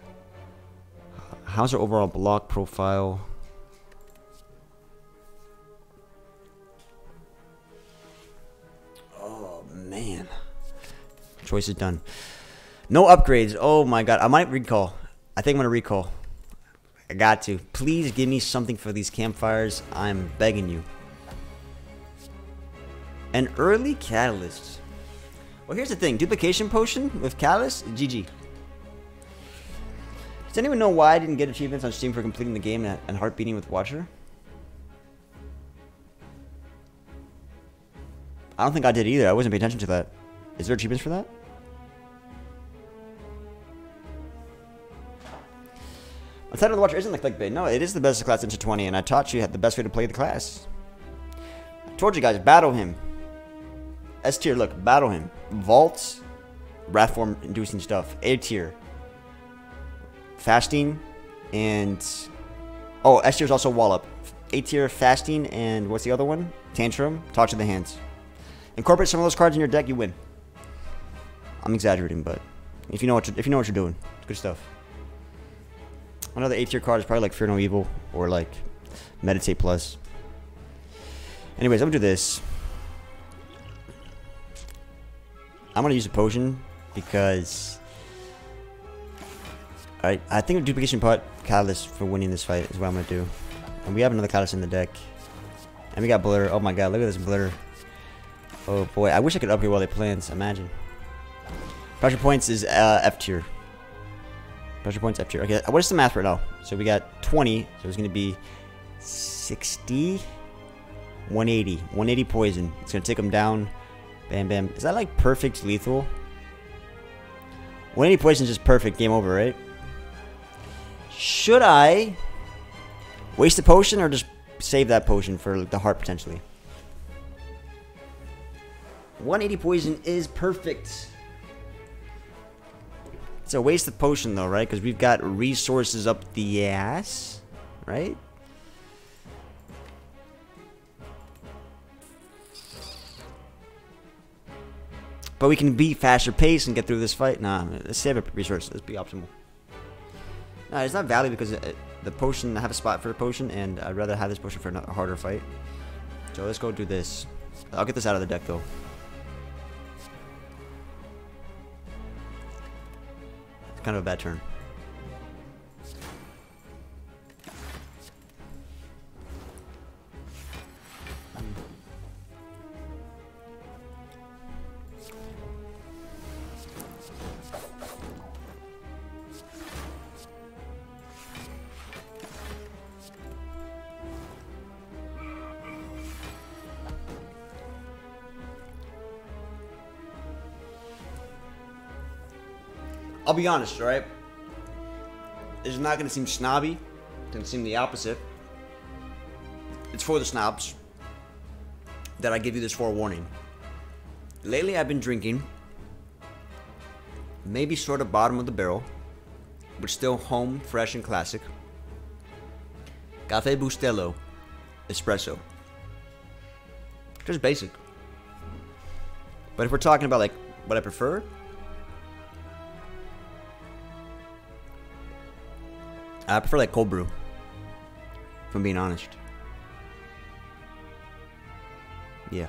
How's our overall block profile? Oh, man. Choice is done. No upgrades. Oh my god. I might recall. I think I'm going to recall. I got to. Please give me something for these campfires. I'm begging you. An early catalyst. Well, here's the thing. Duplication potion with catalyst? G G. Does anyone know why I didn't get achievements on Steam for completing the game and heart beating with Watcher? I don't think I did either. I wasn't paying attention to that. Is there achievements for that? The title of the Watcher isn't the clickbait. No, it is the best class into twenty, and I taught you the best way to play the class. I told you guys, battle him. S tier, look, battle him. Vaults, Wrathform inducing stuff. A tier, fasting, and oh, S tier is also wallop. A tier, fasting, and what's the other one? Tantrum, touch of the hands. Incorporate some of those cards in your deck, you win. I'm exaggerating, but if you know what you're, if you know what you're doing, it's good stuff. Another A tier card is probably like Fear No Evil or like Meditate Plus. Anyways, I'm gonna do this. I'm gonna use a potion because Alright, I think a duplication pot catalyst for winning this fight is what I'm gonna do. And we have another catalyst in the deck. And we got Blur. Oh my god, look at this Blur. Oh boy, I wish I could upgrade while they plans, imagine. Pressure points is uh, F tier. Pressure points up here. Okay, what is the math right now? So we got twenty, so it's going to be sixty, one eighty. one eighty poison. It's going to take them down. Bam, bam. Is that like perfect lethal? one eighty poison is just perfect. Game over, right? Should I waste the potion or just save that potion for the heart potentially? one eighty poison is perfect. It's a waste of potion though, right? Because we've got resources up the ass, right? But we can be faster paced and get through this fight. Nah, let's save a resource. Let's be optimal. Nah, it's not valid because it, the potion, I have a spot for a potion, and I'd rather have this potion for a harder fight. So let's go do this. I'll get this out of the deck though. Kind of a bad turn. I'll be honest, alright? It's not going to seem snobby. It's going to seem the opposite. It's for the snobs that I give you this forewarning. Lately, I've been drinking maybe sort of bottom of the barrel but still home, fresh, and classic. Café Bustelo, espresso. Just basic. But if we're talking about like what I prefer, I prefer like cold brew, if I'm being honest. Yeah,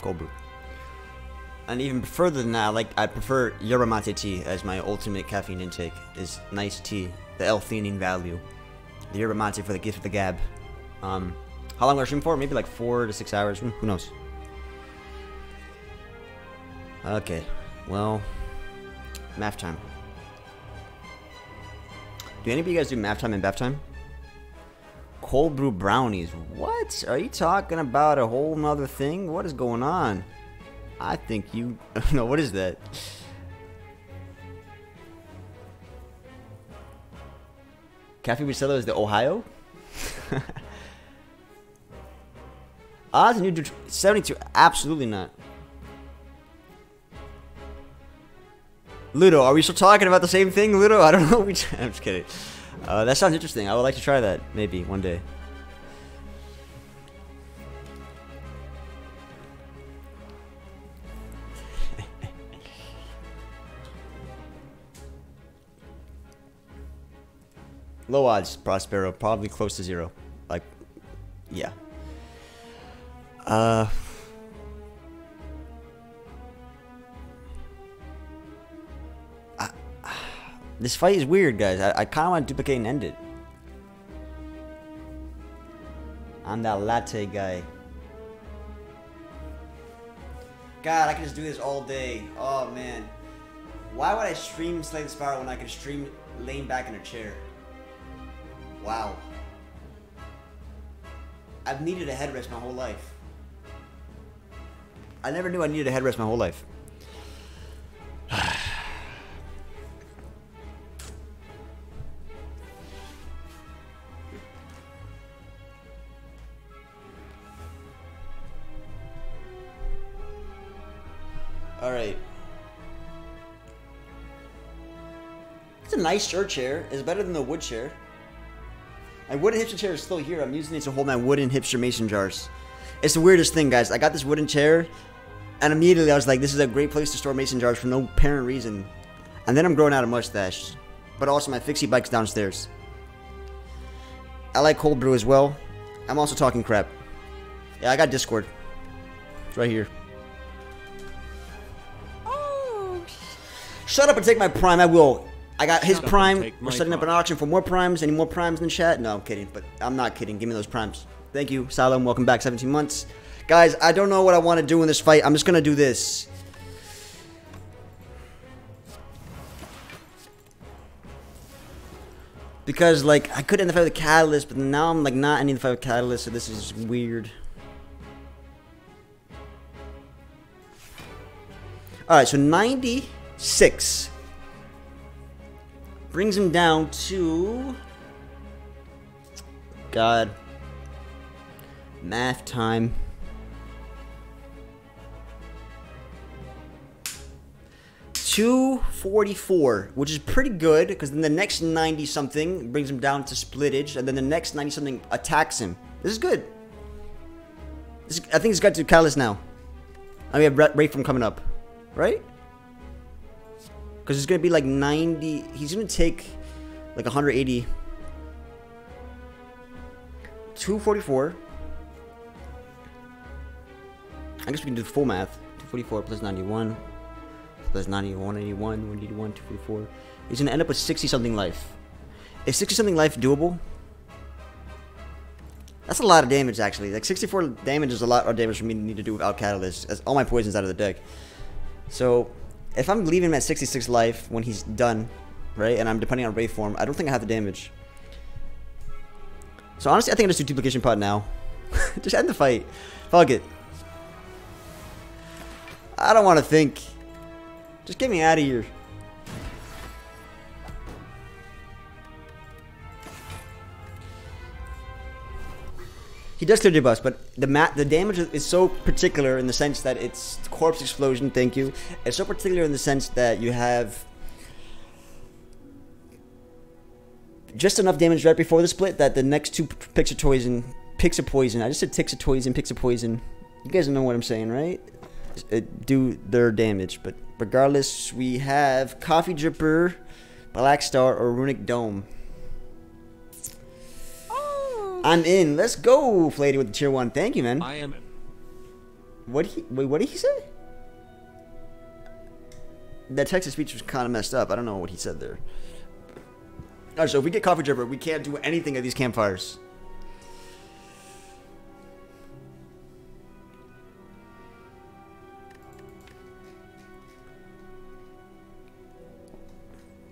cold brew. And even further than that, I like I prefer Yerba Mate tea as my ultimate caffeine intake. Is nice tea, the L-theanine value, the Yerba Mate for the gift of the gab. Um, how long will I stream for? Maybe like four to six hours. Who knows? Okay, well, math time. Do any of you guys do math time and bath time? Cold brew brownies. What? Are you talking about a whole nother thing? What is going on? I think you... No, what is that? Café Bustelo is the Ohio? Ah, it's a new... seventy-two. Absolutely not. Ludo, are we still talking about the same thing, Ludo? I don't know. I'm just kidding. Uh, that sounds interesting. I would like to try that, maybe, one day. Low odds, Prospero. Probably close to zero. Like, yeah. Uh... I, this fight is weird, guys. I, I kind of want to duplicate and end it. I'm that latte guy. God, I can just do this all day. Oh, man. Why would I stream Slay the Spire when I can stream laying back in a chair? Wow. I've needed a headrest my whole life. I never knew I needed a headrest my whole life. Alright. It's a nicer chair. It's better than the wood chair. My wooden hipster chair is still here. I'm using it to hold my wooden hipster mason jars. It's the weirdest thing, guys. I got this wooden chair, and immediately I was like, this is a great place to store mason jars for no apparent reason. And then I'm growing out a mustache. But also my fixie bike's downstairs. I like cold brew as well. I'm also talking crap. Yeah, I got Discord. It's right here. Oh. Shut up and take my prime, I will. I got his prime. We're setting up an auction for more primes. Any more primes in the chat? No, I'm kidding. But I'm not kidding. Give me those primes. Thank you, Silent. Welcome back. seventeen months. Guys, I don't know what I want to do in this fight. I'm just going to do this. Because, like, I could end the fight with Catalyst, but now I'm, like, not ending the fight with Catalyst, so this is weird. Alright, so ninety-six. Brings him down to... God. Math time. two forty-four, which is pretty good, because then the next ninety-something brings him down to splittage, and then the next ninety-something attacks him. This is good. This is, I think he's got to Catalyst now. I mean, we have Ray from coming up, right? Because it's going to be like ninety... He's going to take like one hundred eighty. two forty-four. I guess we can do the full math. two forty-four plus ninety-one. Plus ninety, one eighty-one, one eighty-one, two forty-four. He's going to end up with sixty-something life. Is sixty-something life doable? That's a lot of damage, actually. Like, sixty-four damage is a lot of damage for me to need to do without Catalyst. As all my poison's out of the deck. So... if I'm leaving him at sixty-six life when he's done, right, and I'm depending on Wraithform, I don't think I have the damage. So honestly, I think I just do Duplication Pod now. Just end the fight. Fuck it. I don't want to think. Just get me out of here. He does clear debuffs, but the mat the damage is so particular in the sense that it's corpse explosion, thank you. It's so particular in the sense that you have just enough damage right before the split that the next two Pixapoison, Pixapoison, I just said Pixapoison, Pixapoison, you guys know what I'm saying, right? It do their damage. But regardless, we have Coffee Dripper, Black Star, or Runic Dome. Oh. I'm in. Let's go, Flady with the tier one. Thank you, man. I am. What he? Wait, what did he say? That text speech was kind of messed up. I don't know what he said there. Alright, so if we get Coffee Dripper, we can't do anything at these campfires.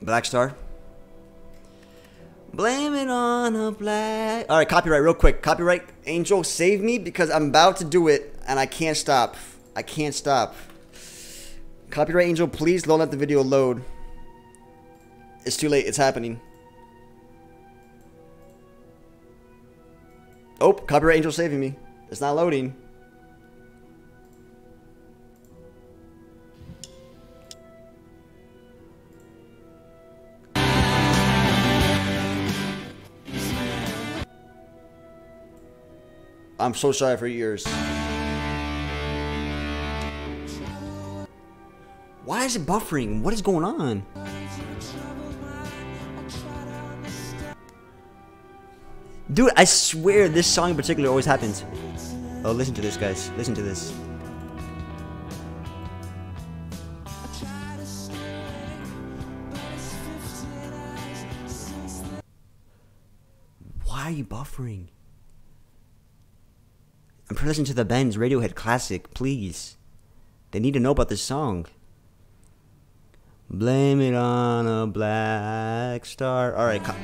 Black Star. Blame it on a black... Alright, copyright real quick. Copyright, Angel, save me because I'm about to do it and I can't stop. I can't stop. Copyright, Angel, please don't let the video load. It's too late. It's happening. Oh, Copyright, Angel saving me. It's not loading. I'm so sorry for yours. Why is it buffering? What is going on? Dude, I swear this song in particular always happens. Oh, listen to this, guys. Listen to this. Why are you buffering? I'm listening to the Benz Radiohead classic, please. They need to know about this song. Blame it on a black star. Alright, come.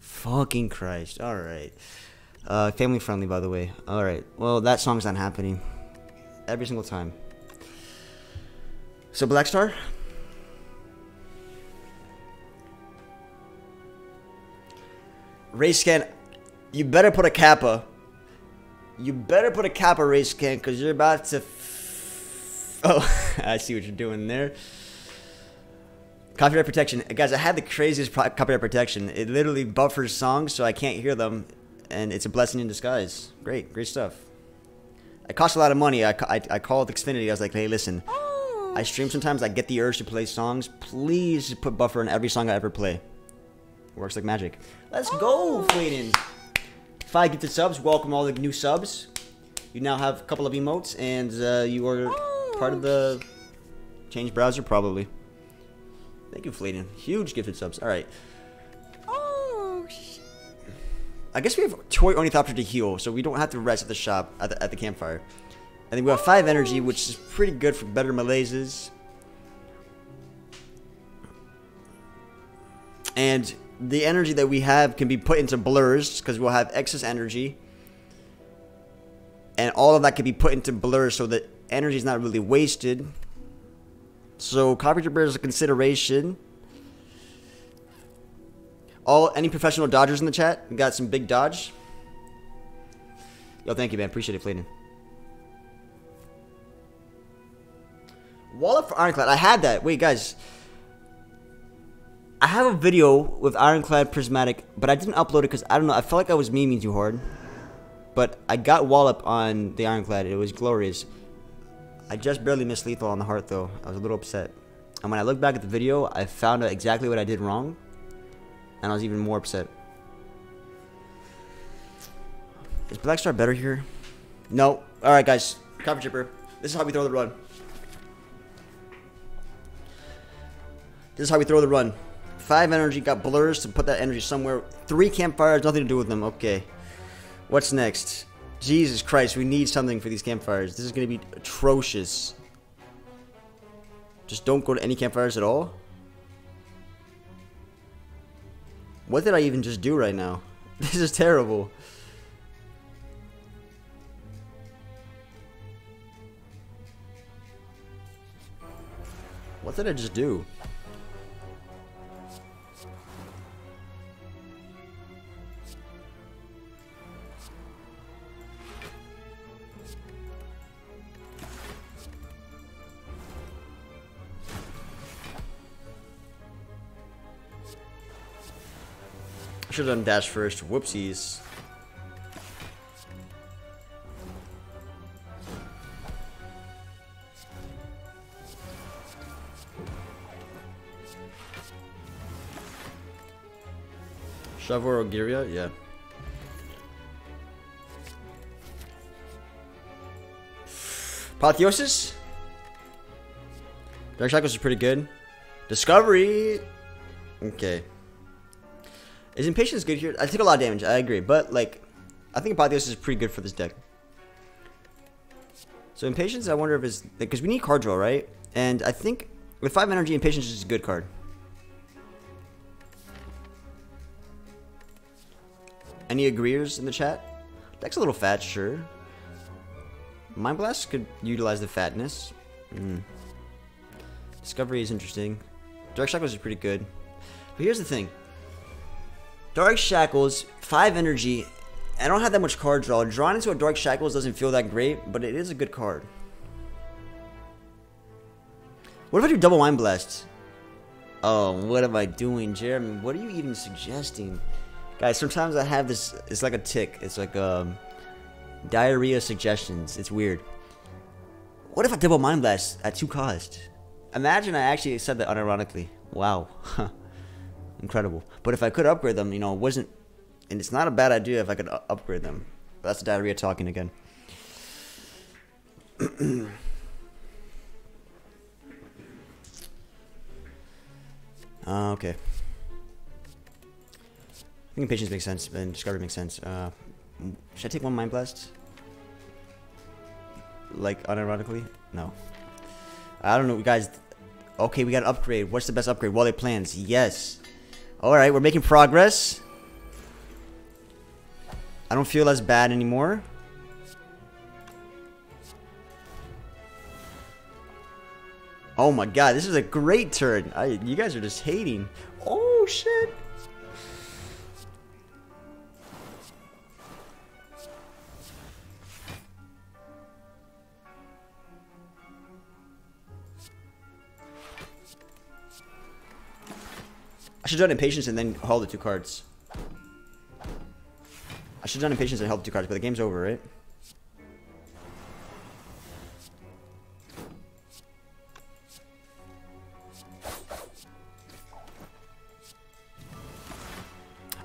Fucking Christ. Alright. Uh, family friendly, by the way. Alright. Well, that song's not happening. Every single time. So, Black Star? Race Scan, you better put a kappa. You better put a kappa, Race Scan, because you're about to... F oh, I see what you're doing there. Copyright protection. Guys, I had the craziest copyright protection. It literally buffers songs so I can't hear them, and it's a blessing in disguise. Great, great stuff. It costs a lot of money. I, I, I called Xfinity. I was like, hey, listen. Oh. I stream sometimes. I get the urge to play songs. Please put buffer in every song I ever play. Works like magic. Let's go, Fladen. Five gifted subs. Welcome all the new subs. You now have a couple of emotes, and uh, you are part of the change browser, probably. Thank you, Fladen. Huge gifted subs. All right. Oh. I guess we have Toy Ornithopter to heal, so we don't have to rest at the shop at the, at the campfire. And then we have five energy, which is pretty good for better malaises. And the energy that we have can be put into blurs because we'll have excess energy. And all of that can be put into blurs so that energy is not really wasted. So copy to blur is a consideration. All any professional dodgers in the chat? We got some big dodge. Yo, thank you, man. Appreciate it, Fladen. Wallop for Ironclad. I had that. Wait, guys. I have a video with Ironclad Prismatic, but I didn't upload it because, I don't know, I felt like I was memeing too hard. But I got wallop on the Ironclad. It was glorious. I just barely missed lethal on the heart, though. I was a little upset. And when I looked back at the video, I found out exactly what I did wrong. And I was even more upset. Is Black Star better here? No. Alright, guys. Copy Chipper. This is how we throw the run. This is how we throw the run. Five energy, got blurs to put that energy somewhere. Three campfires, nothing to do with them. Okay. What's next? Jesus Christ, we need something for these campfires. This is going to be atrocious. Just don't go to any campfires at all? What did I even just do right now? This is terrible. What did I just do? should have done dash first. Whoopsies. Shavor Ogiria? Yeah. Apotheosis? Dark Shackles is pretty good. Discovery! Okay. Is Impatience good here? I take a lot of damage, I agree. But, like, I think Apotheosis is pretty good for this deck. So, Impatience, I wonder if it's... Because we need card draw, right? And I think with five energy, Impatience is a good card. Any agreeers in the chat? Deck's a little fat, sure. Mind Blast could utilize the fatness. Mm. Discovery is interesting. Dark Shackles is pretty good. But here's the thing. Dark Shackles, five energy. I don't have that much card draw. Drawing into a Dark Shackles doesn't feel that great, but it is a good card. What if I do double Mind Blast? Oh, what am I doing, Jeremy? What are you even suggesting? Guys, sometimes I have this, it's like a tick. It's like um, diarrhea suggestions. It's weird. What if I double Mind Blast at two cost? Imagine I actually said that unironically. Wow. Incredible. But if I could upgrade them, you know, it wasn't, and it's not a bad idea if I could upgrade them. But that's diarrhea talking again. uh, okay. I think Impatience makes sense, and Discovery makes sense. Uh, should I take one Mind Blast? Like, unironically? No. I don't know, guys. Okay, we got an upgrade. What's the best upgrade? Wally Plans. Yes. Alright, we're making progress. I don't feel as bad anymore. Oh my god, this is a great turn. I, you guys are just hating. Oh, shit. I should have done Impatience and then haul the two cards. I should have done Impatience and haul the two cards, but the game's over, right?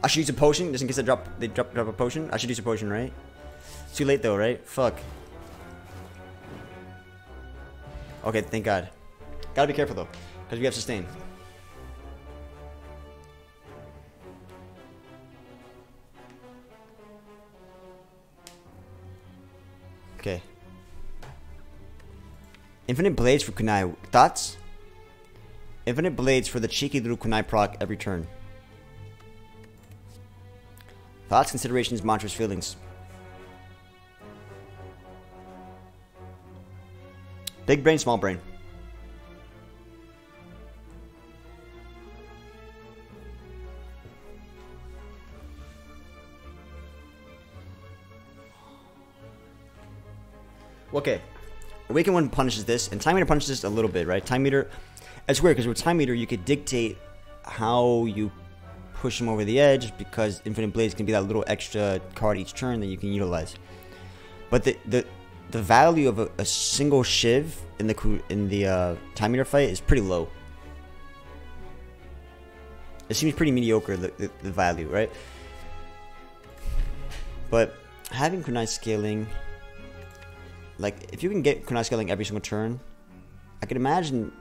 I should use a potion just in case I drop, they drop, drop a potion. I should use a potion, right? It's too late though, right? Fuck. Okay, thank god. Gotta be careful though, because we have sustain. Okay. Infinite Blades for Kunai. Thoughts? Infinite Blades for the cheeky little Kunai proc every turn. Thoughts, considerations, mantras, feelings. Big brain, small brain. Okay, Awaken One punishes this, and Time Meter punishes this a little bit, right? Time Meter, it's weird, because with Time Meter, you could dictate how you push them over the edge, because Infinite Blades can be that little extra card each turn that you can utilize. But the the, the value of a, a single Shiv in the, in the uh, Time Meter fight is pretty low. It seems pretty mediocre, the, the, the value, right? But having Kunai scaling... Like, if you can get Kunai scaling every single turn, I can imagine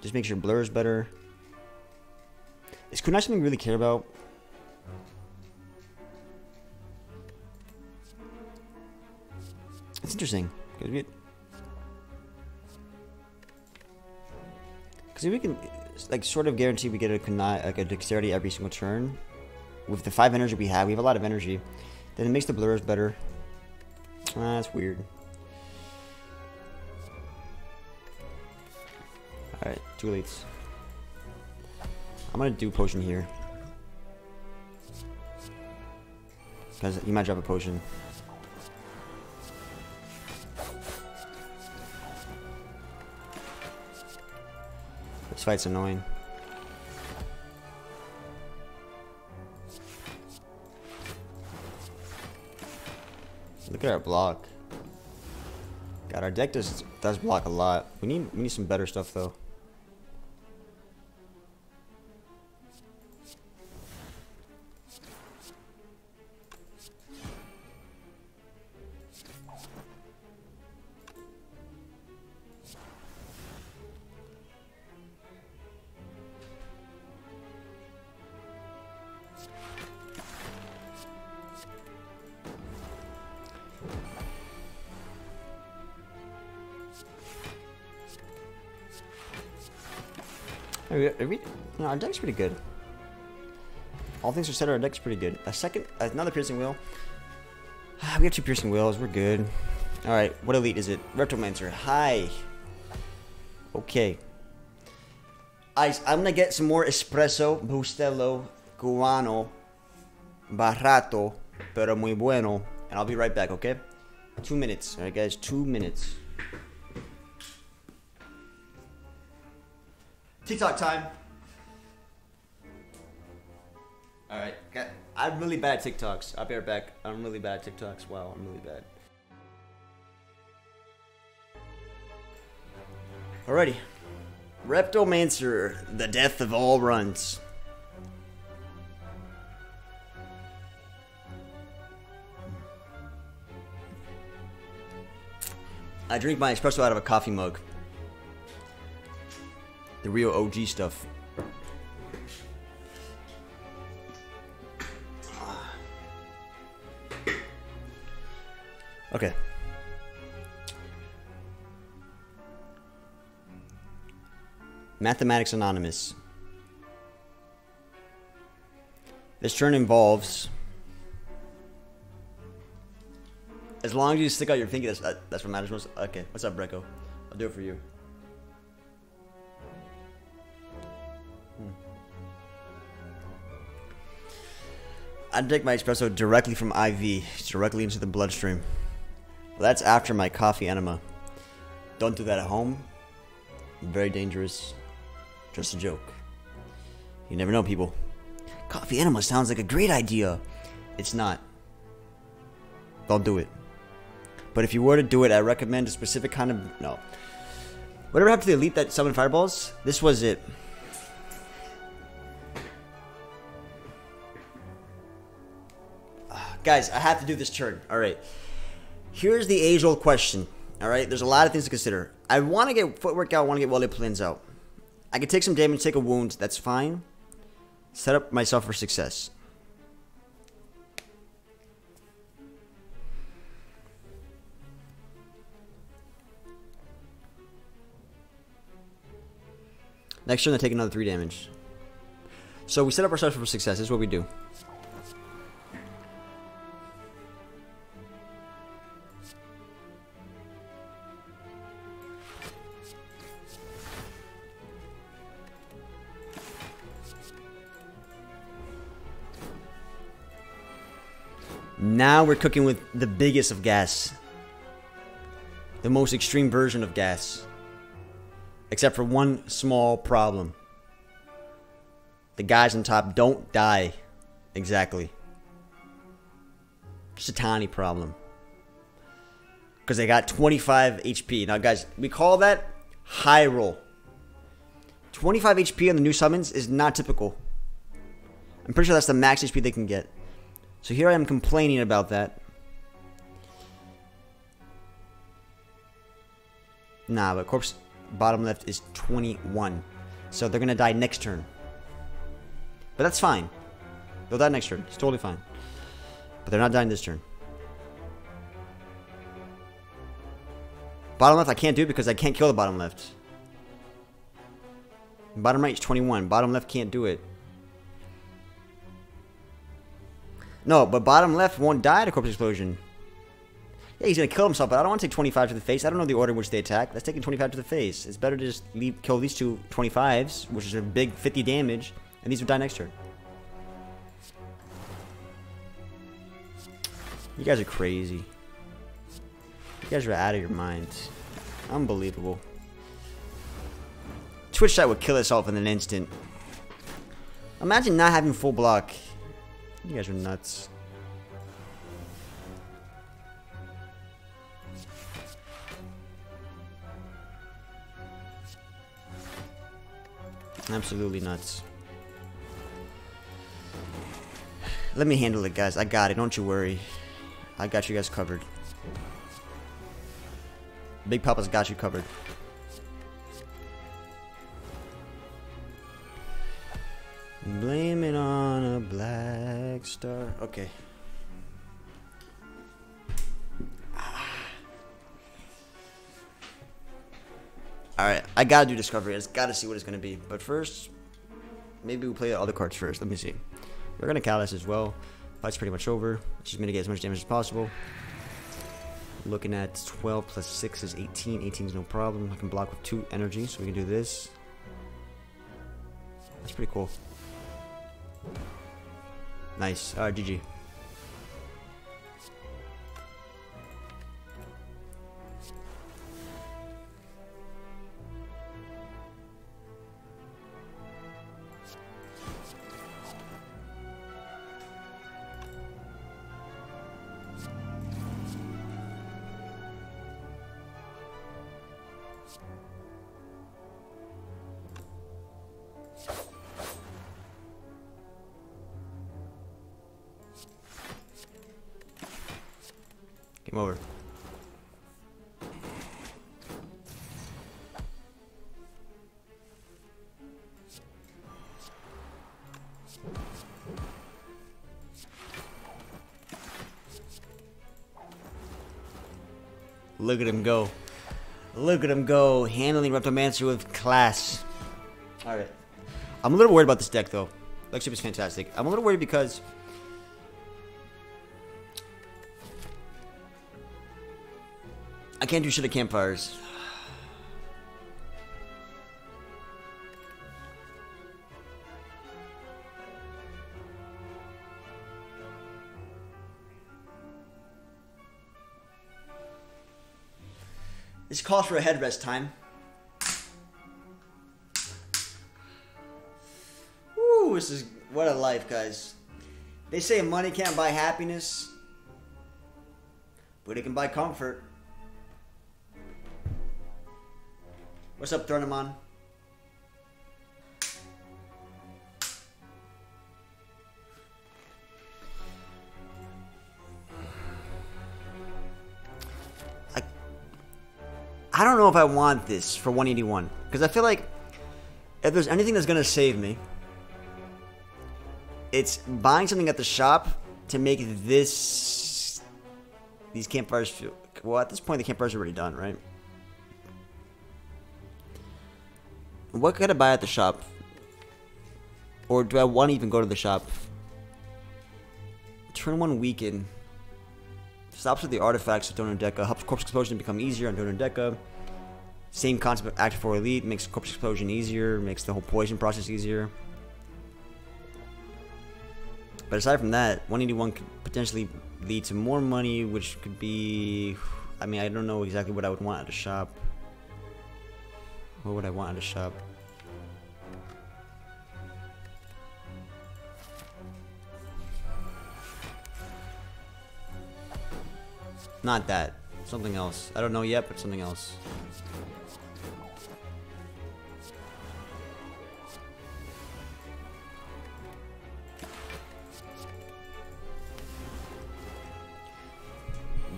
just make sure Blur is better. Is Kunai something you really care about? It's interesting. Because if we can, like, sort of guarantee we get a Kunai, like a Dexterity every single turn, with the five energy we have, we have a lot of energy, then it makes the Blurs better. Ah, that's weird. Alright, two elites. I'm gonna do potion here. Because you might drop a potion. This fight's annoying. Look at our block. God, our deck does does block a lot. We need we need some better stuff though. No, our deck's pretty good. All things are said, our deck's pretty good. A second, another piercing wheel. We have two piercing wheels. We're good. All right, what elite is it? Reptomancer. Hi. Okay. I, I'm gonna get some more espresso, Bustelo, cubano, barato, pero muy bueno, and I'll be right back. Okay. Two minutes. All right, guys. Two minutes. TikTok time. All right, I'm really bad at TikToks. I'll be right back. I'm really bad at TikToks. Wow, I'm really bad. Alrighty, Reptomancer, the death of all runs. I drink my espresso out of a coffee mug. The real O G stuff. Okay. Mathematics Anonymous. This turn involves, as long as you stick out your pinky, that's, that's what matters most. Okay, what's up, Brecco? I'll do it for you. I take my espresso directly from I V, directly into the bloodstream. Well, that's after my coffee enema. Don't do that at home. Very dangerous. Just a joke. You never know, people. Coffee enema sounds like a great idea. It's not. Don't do it. But if you were to do it, I recommend a specific kind of... No. Whatever happened to the elite that summoned fireballs? This was it. Guys, I have to do this turn. All right. Here's the age-old question. All right. There's a lot of things to consider. I want to get footwork out. I want to get Wally Plans out. I can take some damage, take a wound. That's fine. Set up myself for success. Next turn, I take another three damage. So we set up ourselves for success. This is what we do. Now we're cooking with the biggest of gas. The most extreme version of gas. Except for one small problem. The guys on top don't die. Exactly. Just a tiny problem. Because they got twenty-five H P. Now guys, we call that high roll. twenty-five H P on the new summons is not typical. I'm pretty sure that's the max H P they can get. So here I am complaining about that. Nah, but corpse bottom left is twenty-one. So they're gonna die next turn. But that's fine. They'll die next turn. It's totally fine. But they're not dying this turn. Bottom left I can't do because I can't kill the bottom left. Bottom right is twenty-one. Bottom left can't do it. No, but bottom left won't die to corpse explosion. Yeah, he's gonna kill himself, but I don't want to take twenty-five to the face. I don't know the order in which they attack. That's taking twenty-five to the face. It's better to just leave, kill these two twenty-fives, which is a big fifty damage, and these would die next turn. You guys are crazy. You guys are out of your minds. Unbelievable. Twitch chat would kill itself in an instant. Imagine not having full block. You guys are nuts. Absolutely nuts. Let me handle it, guys. I got it. Don't you worry. I got you guys covered. Big Papa's got you covered. Blame it on a black star. Okay. Alright, I gotta do Discovery. I just gotta see what it's gonna be. But first, maybe we'll play the other cards first. Let me see. We're gonna Kalas as well. Fight's pretty much over. Just gonna get as much damage as possible. Looking at twelve plus six is eighteen. eighteen is no problem. I can block with two energy, so we can do this. That's pretty cool. Nice. Alright, G G. Over. Look at him go. Look at him go. Handling Reptomancer with class. Alright. I'm a little worried about this deck though. Lexup is fantastic. I'm a little worried because I can't do shit at campfires. This calls for a head rest time. Ooh, this is what a life, guys. They say money can't buy happiness, but it can buy comfort. What's up, Thurnemon? I, I don't know if I want this for one eighty-one. Because I feel like if there's anything that's going to save me, it's buying something at the shop to make this... These campfires feel... Well, at this point, the campfires are already done, right? What could I buy at the shop? Or do I want to even go to the shop? Turn one weaken. Stops with the artifacts of Donodeka. Helps Corpse Explosion become easier on Donodeka. Same concept of Act four Elite. Makes Corpse Explosion easier. Makes the whole poison process easier. But aside from that, one eighty-one could potentially lead to more money, which could be... I mean, I don't know exactly what I would want at the shop. What would I want at a shop? Not that. Something else. I don't know yet, but something else.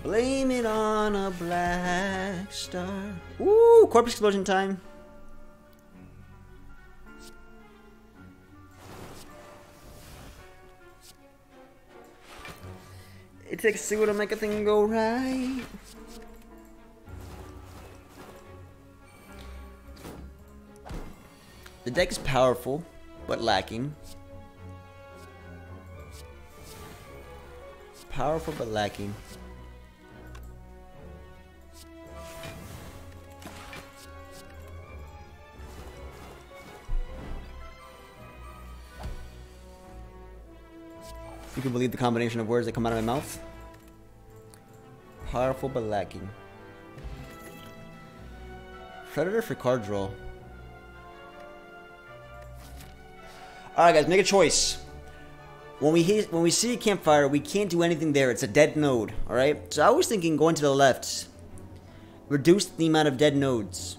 Blame it on a black star. Ooh, Corpse Explosion time. It takes two to make a thing go right. The deck is powerful, but lacking. Powerful, but lacking. You can believe the combination of words that come out of my mouth. Powerful but lacking. Predator for card draw. Alright guys, make a choice. When we hit, when we see a campfire, we can't do anything there. It's a dead node, alright? So I was thinking going to the left. Reduce the amount of dead nodes.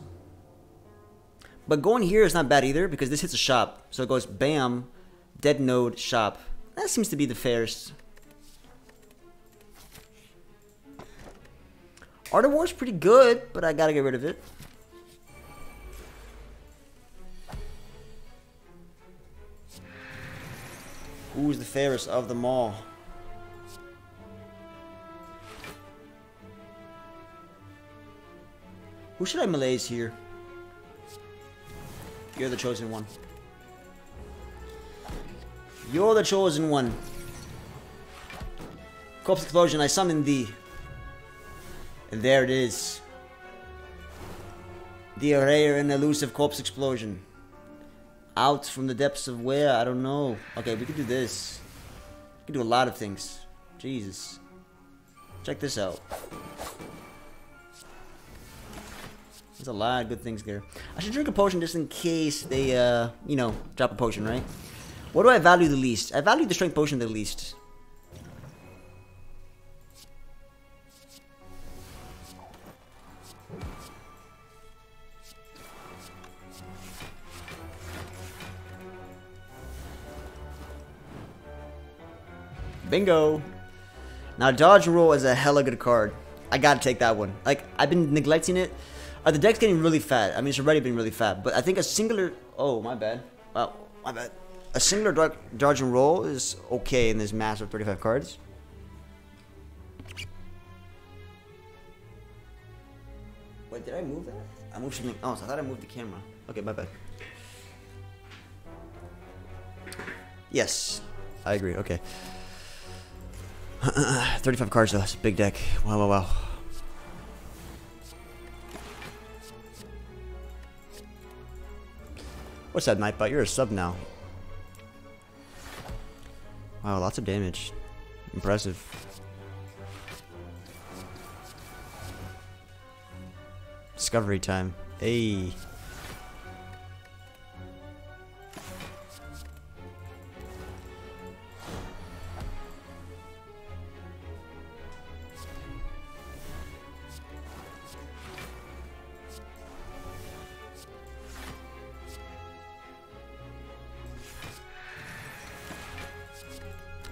But going here is not bad either, because this hits a shop. So it goes bam, dead node, shop. That seems to be the fairest. Art of War's pretty good, but I gotta get rid of it. Who's the fairest of them all? Who should I malaise here? You're the chosen one. You're the chosen one. Corpse Explosion, I summon thee. And there it is. The rare and elusive Corpse Explosion. Out from the depths of where? I don't know. Okay, we could do this. We could do a lot of things. Jesus. Check this out. There's a lot of good things there. I should drink a potion just in case they, uh, you know, drop a potion, right? What do I value the least? I value the strength potion the least. Bingo! Now, dodge roll is a hella good card. I gotta take that one. Like, I've been neglecting it. Uh, the deck's getting really fat. I mean, it's already been really fat, but I think a singular... Oh, my bad. Wow, my bad. A singular dodge, dodge and roll is okay in this massive thirty-five cards. Wait, did I move that? I moved something else. I thought I moved the camera. Okay, my bad. Yes, I agree. Okay. thirty-five cards, though. It's a big deck. Wow, wow, wow. What's that, Nightbot? You're a sub now. Wow, lots of damage. Impressive. Discovery time. Hey.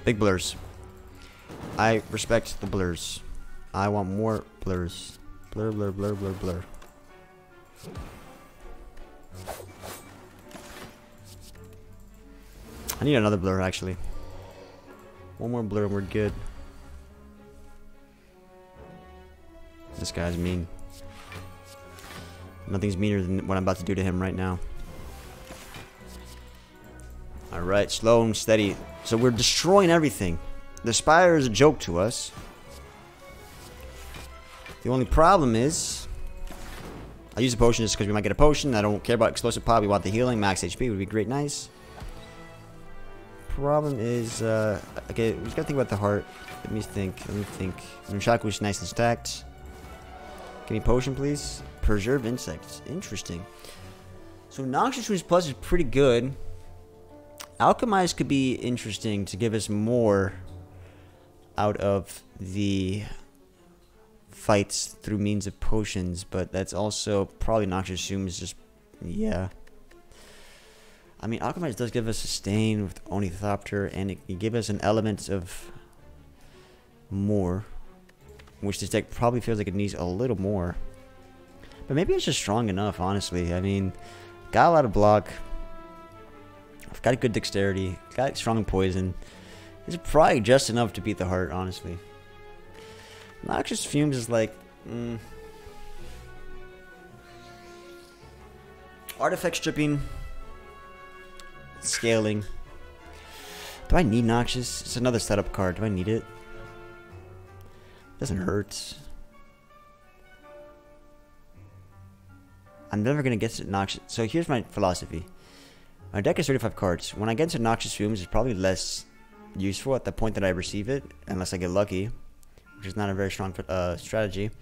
Big blurs. I respect the blurs. I want more blurs. Blur, blur, blur, blur, blur. I need another blur, actually. One more blur and we're good. This guy's mean. Nothing's meaner than what I'm about to do to him right now. Alright, slow and steady. So we're destroying everything. The Spire is a joke to us. The only problem is... I use a potion just because we might get a potion. I don't care about explosive pop. We want the healing. Max H P would be great. Nice. Problem is... Uh, okay, we just gotta think about the heart. Let me think. Let me think. Nunchaku is nice and stacked. Give me potion, please. Preserve insects. Interesting. So Noxious Roots Plus is pretty good. Alchemize could be interesting to give us more out of the fights through means of potions, but that's also probably Noxious Zoom is just, yeah. I mean, Alchemize does give us sustain with Ornithopter, and it can give us an element of more, which this deck probably feels like it needs a little more. But maybe it's just strong enough, honestly. I mean, got a lot of block. I've got good dexterity, got strong poison. It's probably just enough to beat the heart, honestly. Noxious Fumes is like, mm. Artifact stripping, scaling. Do I need Noxious? It's another setup card. Do I need it? Doesn't hurt. I'm never gonna get to Noxious. So here's my philosophy. My deck is thirty-five cards. When I get into Noxious Fumes, it's probably less useful at the point that I receive it, unless I get lucky, which is not a very strong uh, strategy.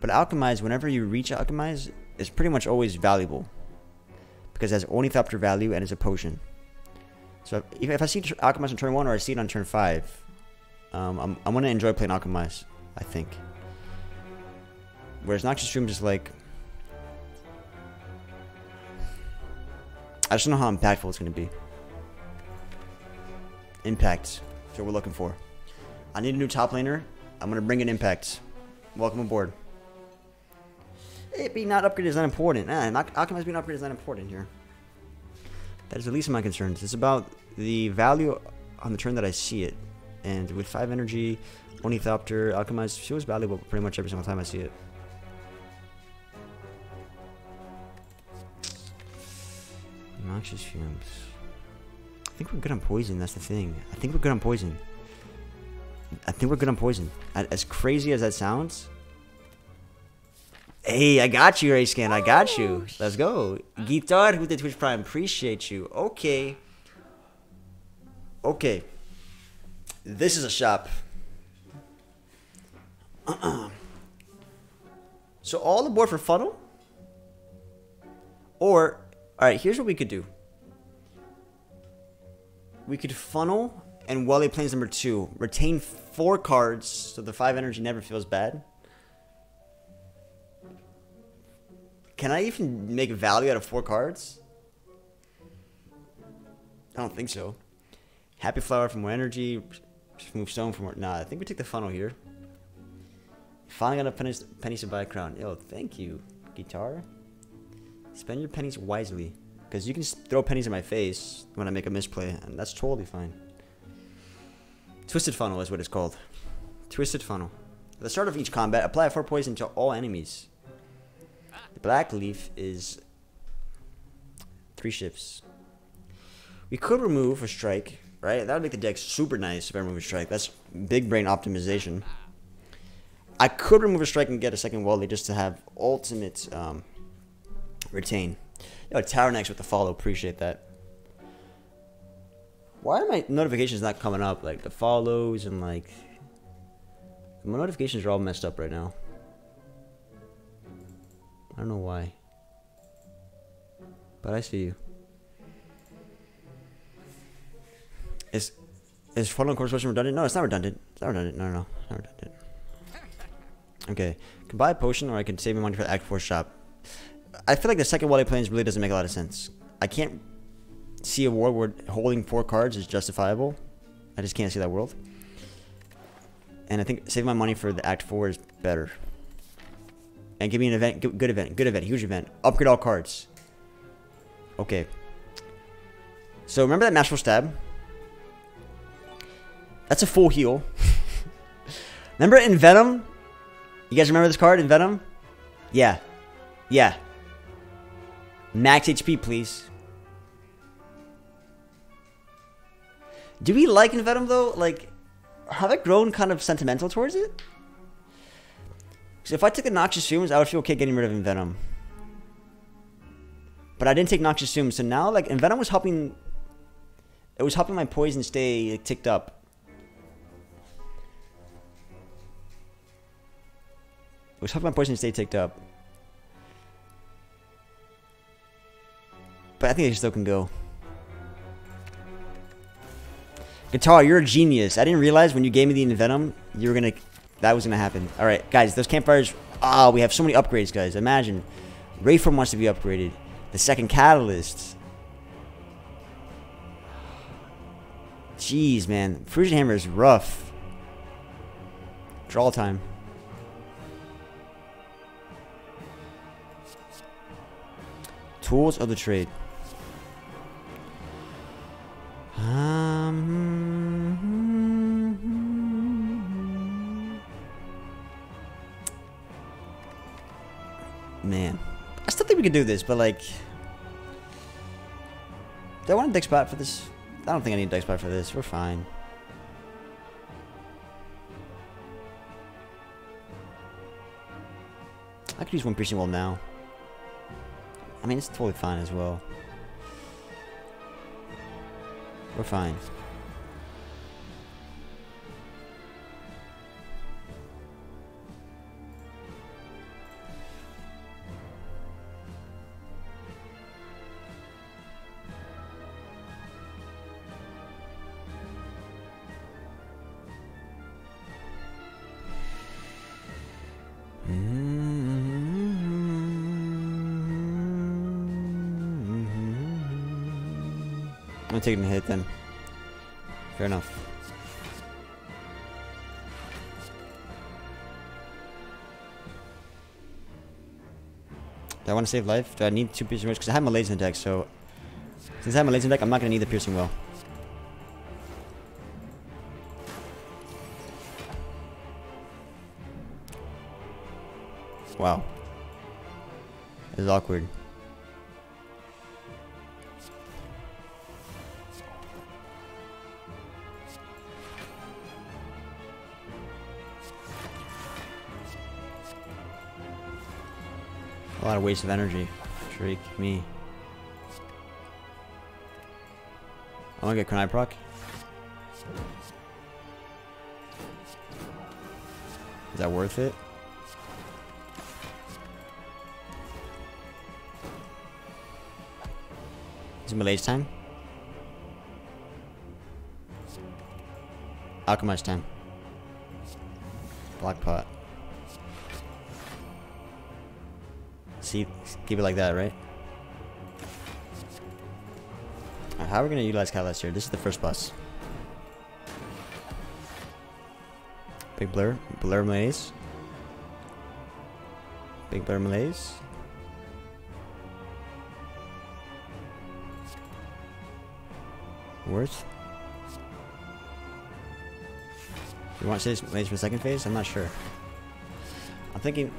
But Alchemize, whenever you reach Alchemize, is pretty much always valuable, because it has Ornithopter value and it's a potion. So if, if I see Alchemize on turn one or I see it on turn five, um, I'm, I'm going to enjoy playing Alchemize, I think. Whereas Noxious Fumes is like... I just don't know how impactful it's going to be. Impact. That's what we're looking for. I need a new top laner. I'm going to bring in Impact. Welcome aboard. It be not upgraded is not important. Eh, not, Alchemist being upgraded is not important here. That is the least of my concerns. It's about the value on the turn that I see it. And with five energy, Ornithopter, Alchemist, she was valuable pretty much every single time I see it. Noxious Fumes. I think we're good on poison, that's the thing. I think we're good on poison. I think we're good on poison. As crazy as that sounds. Hey, I got you, Rayscan. I got you. Let's go. Guitar with the Twitch Prime. Appreciate you. Okay. Okay. This is a shop. Uh-uh. So all aboard for funnel? Or, alright, here's what we could do. We could funnel and Wally Plains number two. Retain four cards so the five energy never feels bad. Can I even make value out of four cards? I don't think so. Happy Flower for more energy. Move Stone for more. Nah, I think we take the funnel here. Finally got enough pennies, pennies to buy a crown. Yo, thank you, Guitar. Spend your pennies wisely. Because you can just throw pennies in my face when I make a misplay, and that's totally fine. Twisted Funnel is what it's called. Twisted Funnel. At the start of each combat, apply four poison to all enemies. The Black Leaf is three shifts. We could remove a strike, right? That would make the deck super nice if I remove a strike. That's big brain optimization. I could remove a strike and get a second Wally just to have ultimate um, retain. Yo, Tower Next with the follow. Appreciate that. Why are my notifications not coming up? Like the follows and like... My notifications are all messed up right now. I don't know why. But I see you. Is, is funnel and course question redundant? No, it's not redundant. It's not redundant. No, no, no. It's not redundant. Okay, can buy a potion or I can save my money for the Act four shop. I feel like the second Wally Plains really doesn't make a lot of sense. I can't see a world where holding four cards is justifiable. I just can't see that world. And I think saving my money for the Act four is better. And give me an event, good event, good event, huge event. Upgrade all cards. Okay. So remember that Masterful Stab? That's a full heal. Remember in Venom? You guys remember this card in Venom? Yeah. Yeah. Max H P, please. Do we like in Venom, though? Like, have I grown kind of sentimental towards it? Because if I took the Noxious Fumes, I would feel okay getting rid of in Venom. But I didn't take Noxious Fumes, so now, like, in Venom was helping... It was helping my poison stay, like, ticked up. It was helping my poison stay ticked up. But I think they still can go. Guitar, you're a genius. I didn't realize when you gave me the Envenom, you were gonna... That was gonna happen. Alright, guys, those campfires... Ah, oh, we have so many upgrades, guys. Imagine. Rayform wants to be upgraded. The second Catalyst. Jeez, man. Fusion Hammer is rough. Draw time. Tools of the trade. Um, man, I still think we could do this, but like, do I want a deck spot for this? I don't think I need a deck spot for this. We're fine. I could use one piercing wall now. I mean, it's totally fine as well. We're fine. not taking a hit then. Fair enough. Do I want to save life? Do I need two piercing words? Because I have my laser deck, so since I have my laser deck, I'm not going to need the piercing well. Wow. This is awkward. A lot of waste of energy. Shriek me. I'm gonna get Kunai proc. Is that worth it? Is it Malaise time? Alchemist time. Block pot. See, keep it like that, right? Right, how are we gonna utilize Catalyst here? This is the first boss. Big blur, blur malaise. Big blur malaise. Worth. You want to say this malaise for the second phase? I'm not sure. I'm thinking.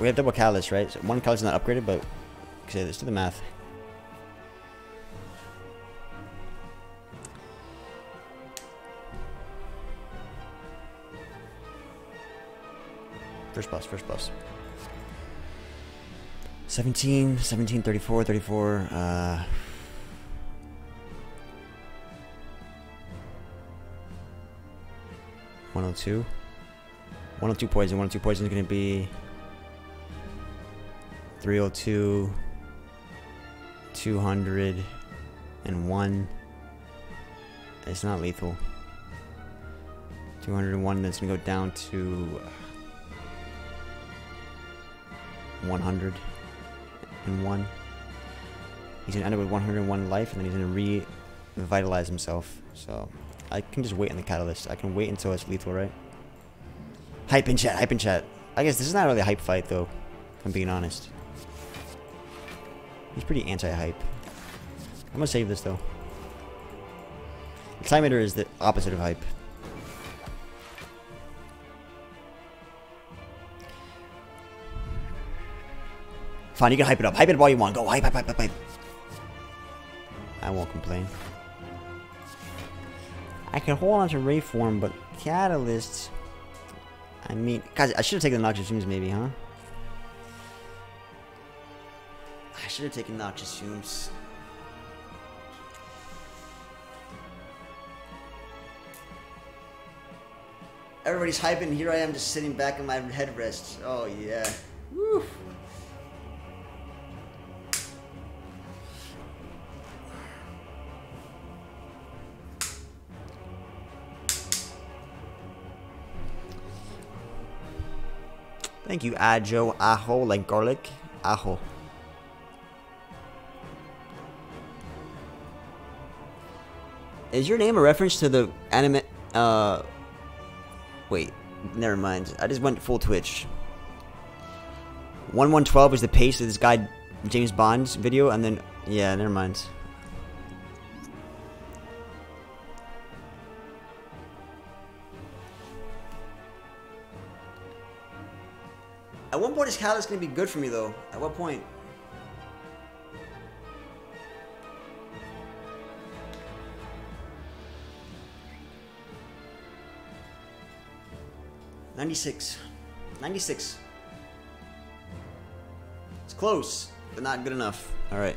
We have double catalyst, right? So one catalyst is not upgraded, but okay, let's do the math. First boss, first boss. seventeen, seventeen, thirty-four, thirty-four, uh... one oh two. one oh two poison, one oh two poison is gonna be... three oh two, two hundred one. It's not lethal. two hundred one, that's gonna go down to one hundred one. He's gonna end up with one hundred one life, and then he's gonna revitalize himself. So I can just wait on the catalyst. I can wait until it's lethal, right? Hype in chat, hype in chat. I guess this is not really a hype fight, though, if I'm being honest. He's pretty anti-hype. I'm gonna save this though. Exciter is the opposite of hype. Fine, you can hype it up. Hype it up all you want. Go hype, hype, hype, hype, hype. I won't complain. I can hold on to Rayform, but Catalyst... I mean... Guys, I should've taken the Noxious Fumes maybe, huh? I should have taken Noxious Fumes. Everybody's hyping. Here I am just sitting back in my headrest. Oh, yeah. Woo. Thank you, Ajo. Ajo, like garlic. Ajo. Is your name a reference to the anime? Uh, wait, never mind. I just went full Twitch. one one twelve was the pace of this guy James Bond's video, and then yeah, never mind. At one point, is Catalyst gonna be good for me though? At what point? ninety-six, ninety-six. It's close, but not good enough. All right.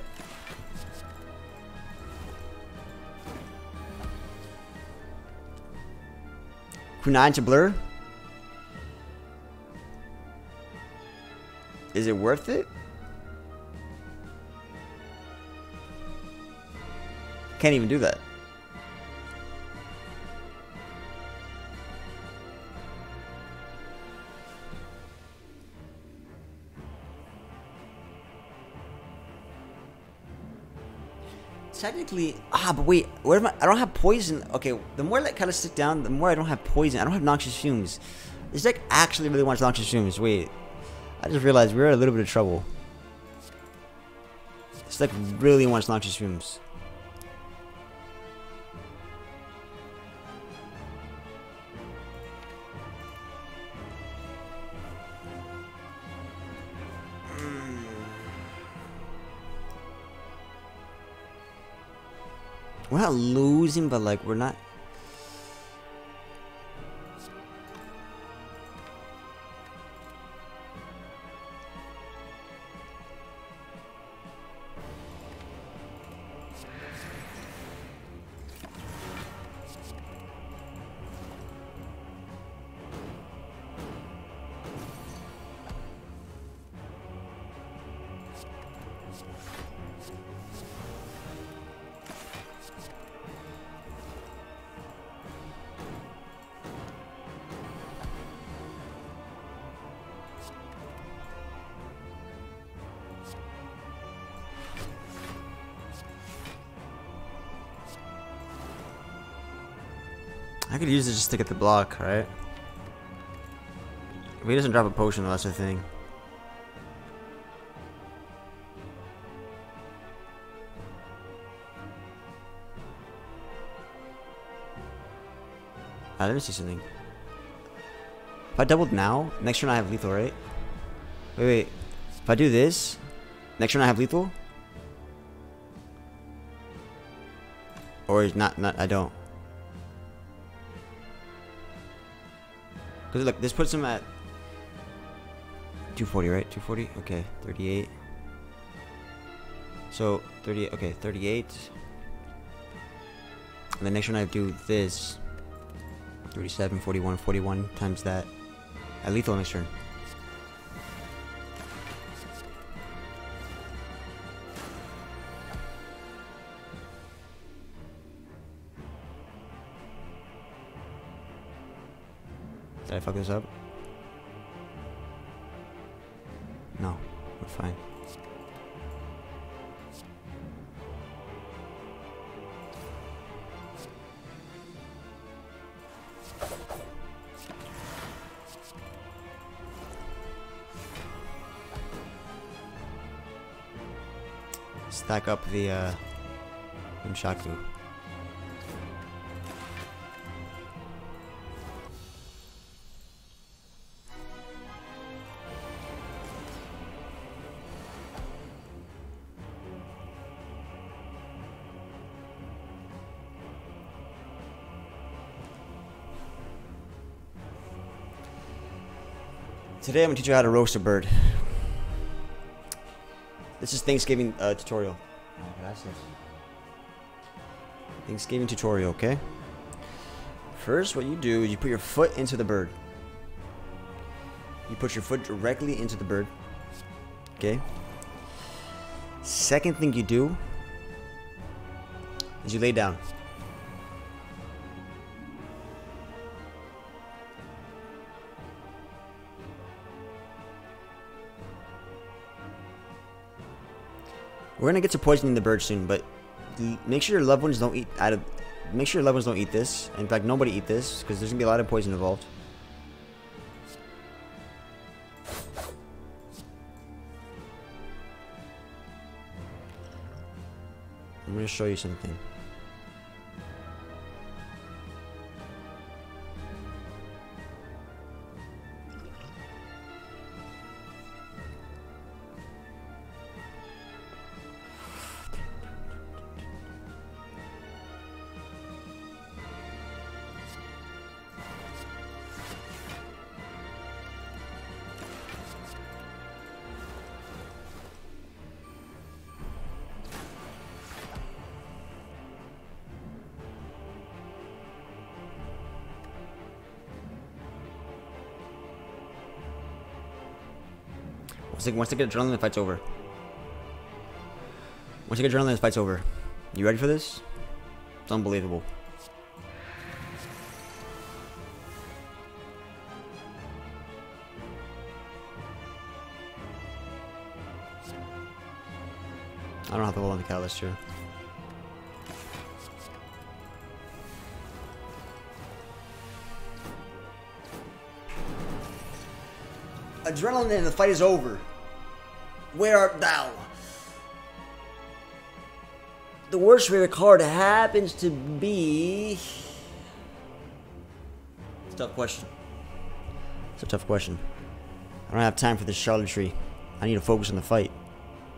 Kunai to blur. Is it worth it? Can't even do that. technically, ah, but wait, where am I? I don't have poison. Okay, the more I kind of sit down, the more I don't have poison. I don't have noxious fumes. This deck actually really wants noxious fumes. Wait, I just realized we're in a little bit of trouble. This deck really wants noxious fumes. We're not losing, but like we're not. I could use it just to get the block, right? If he doesn't drop a potion, that's the thing. Alright, let me see something. If I doubled now, next turn I have lethal, right? Wait, wait. If I do this, next turn I have lethal? Or not, not, I don't. Look, this puts him at two forty, right? two forty? Okay, thirty-eight. So, thirty-eight, okay, thirty-eight. And the next one I do this. thirty-seven, forty-one, forty-one times that. At lethal next turn. Did I fuck this up? No, we're fine. Stack up the uh, Nunchaku. Today I'm going to teach you how to roast a bird. This is Thanksgiving uh, tutorial. Thanksgiving tutorial, okay? First, what you do is you put your foot into the bird. You put your foot directly into the bird, okay? Second thing you do is you lay down. We're gonna get to poisoning the bird soon, but make sure your loved ones don't eat out of. Make sure your loved ones don't eat this. In fact, nobody eat this because there's gonna be a lot of poison involved. I'm gonna show you something. Once I get adrenaline, the fight's over. Once I get adrenaline, the fight's over. You ready for this? It's unbelievable. I don't have to hold on the catalyst here. adrenaline and the fight is over. Where art thou? The worst rare card happens to be... It's a tough question. It's a tough question. I don't have time for this charlatry. I need to focus on the fight.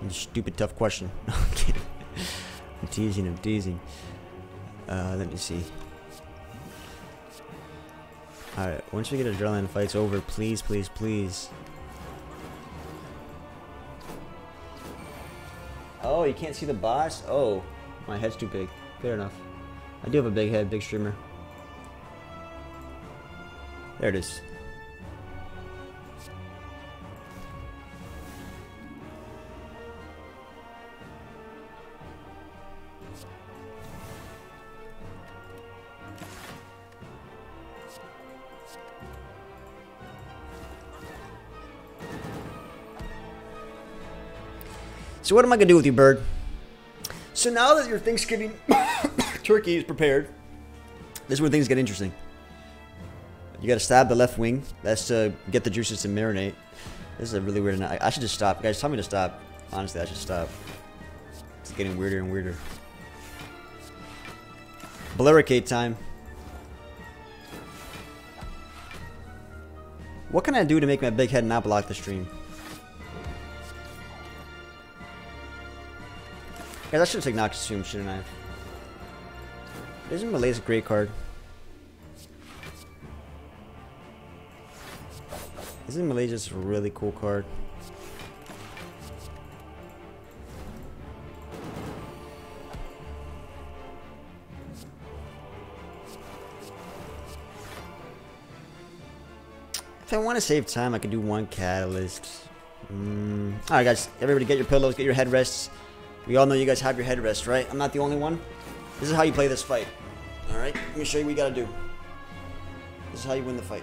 It's a stupid tough question. No, I'm kidding. I'm teasing, I'm teasing. Uh, let me see. Alright, once we get adrenaline and fight's over, please, please, please. Oh, you can't see the boss? Oh, my head's too big. Fair enough. I do have a big head, big streamer. There it is. So what am I gonna do with you, bird? So now that your Thanksgiving turkey is prepared, this is where things get interesting. You gotta stab the left wing. That's to get the juices to marinate. This is a really weird night. I should just stop. Guys, tell me to stop. Honestly, I should stop. It's getting weirder and weirder. Barricade time. What can I do to make my big head not block the stream? Guys, I should take Noctisum, shouldn't I? Isn't Malaise a great card? Isn't Malaise just a really cool card? If I want to save time, I could do one catalyst. Mm. Alright guys, everybody get your pillows, get your headrests. We all know you guys have your head rest, right? I'm not the only one. This is how you play this fight. Alright? Let me show you what you gotta do. This is how you win the fight.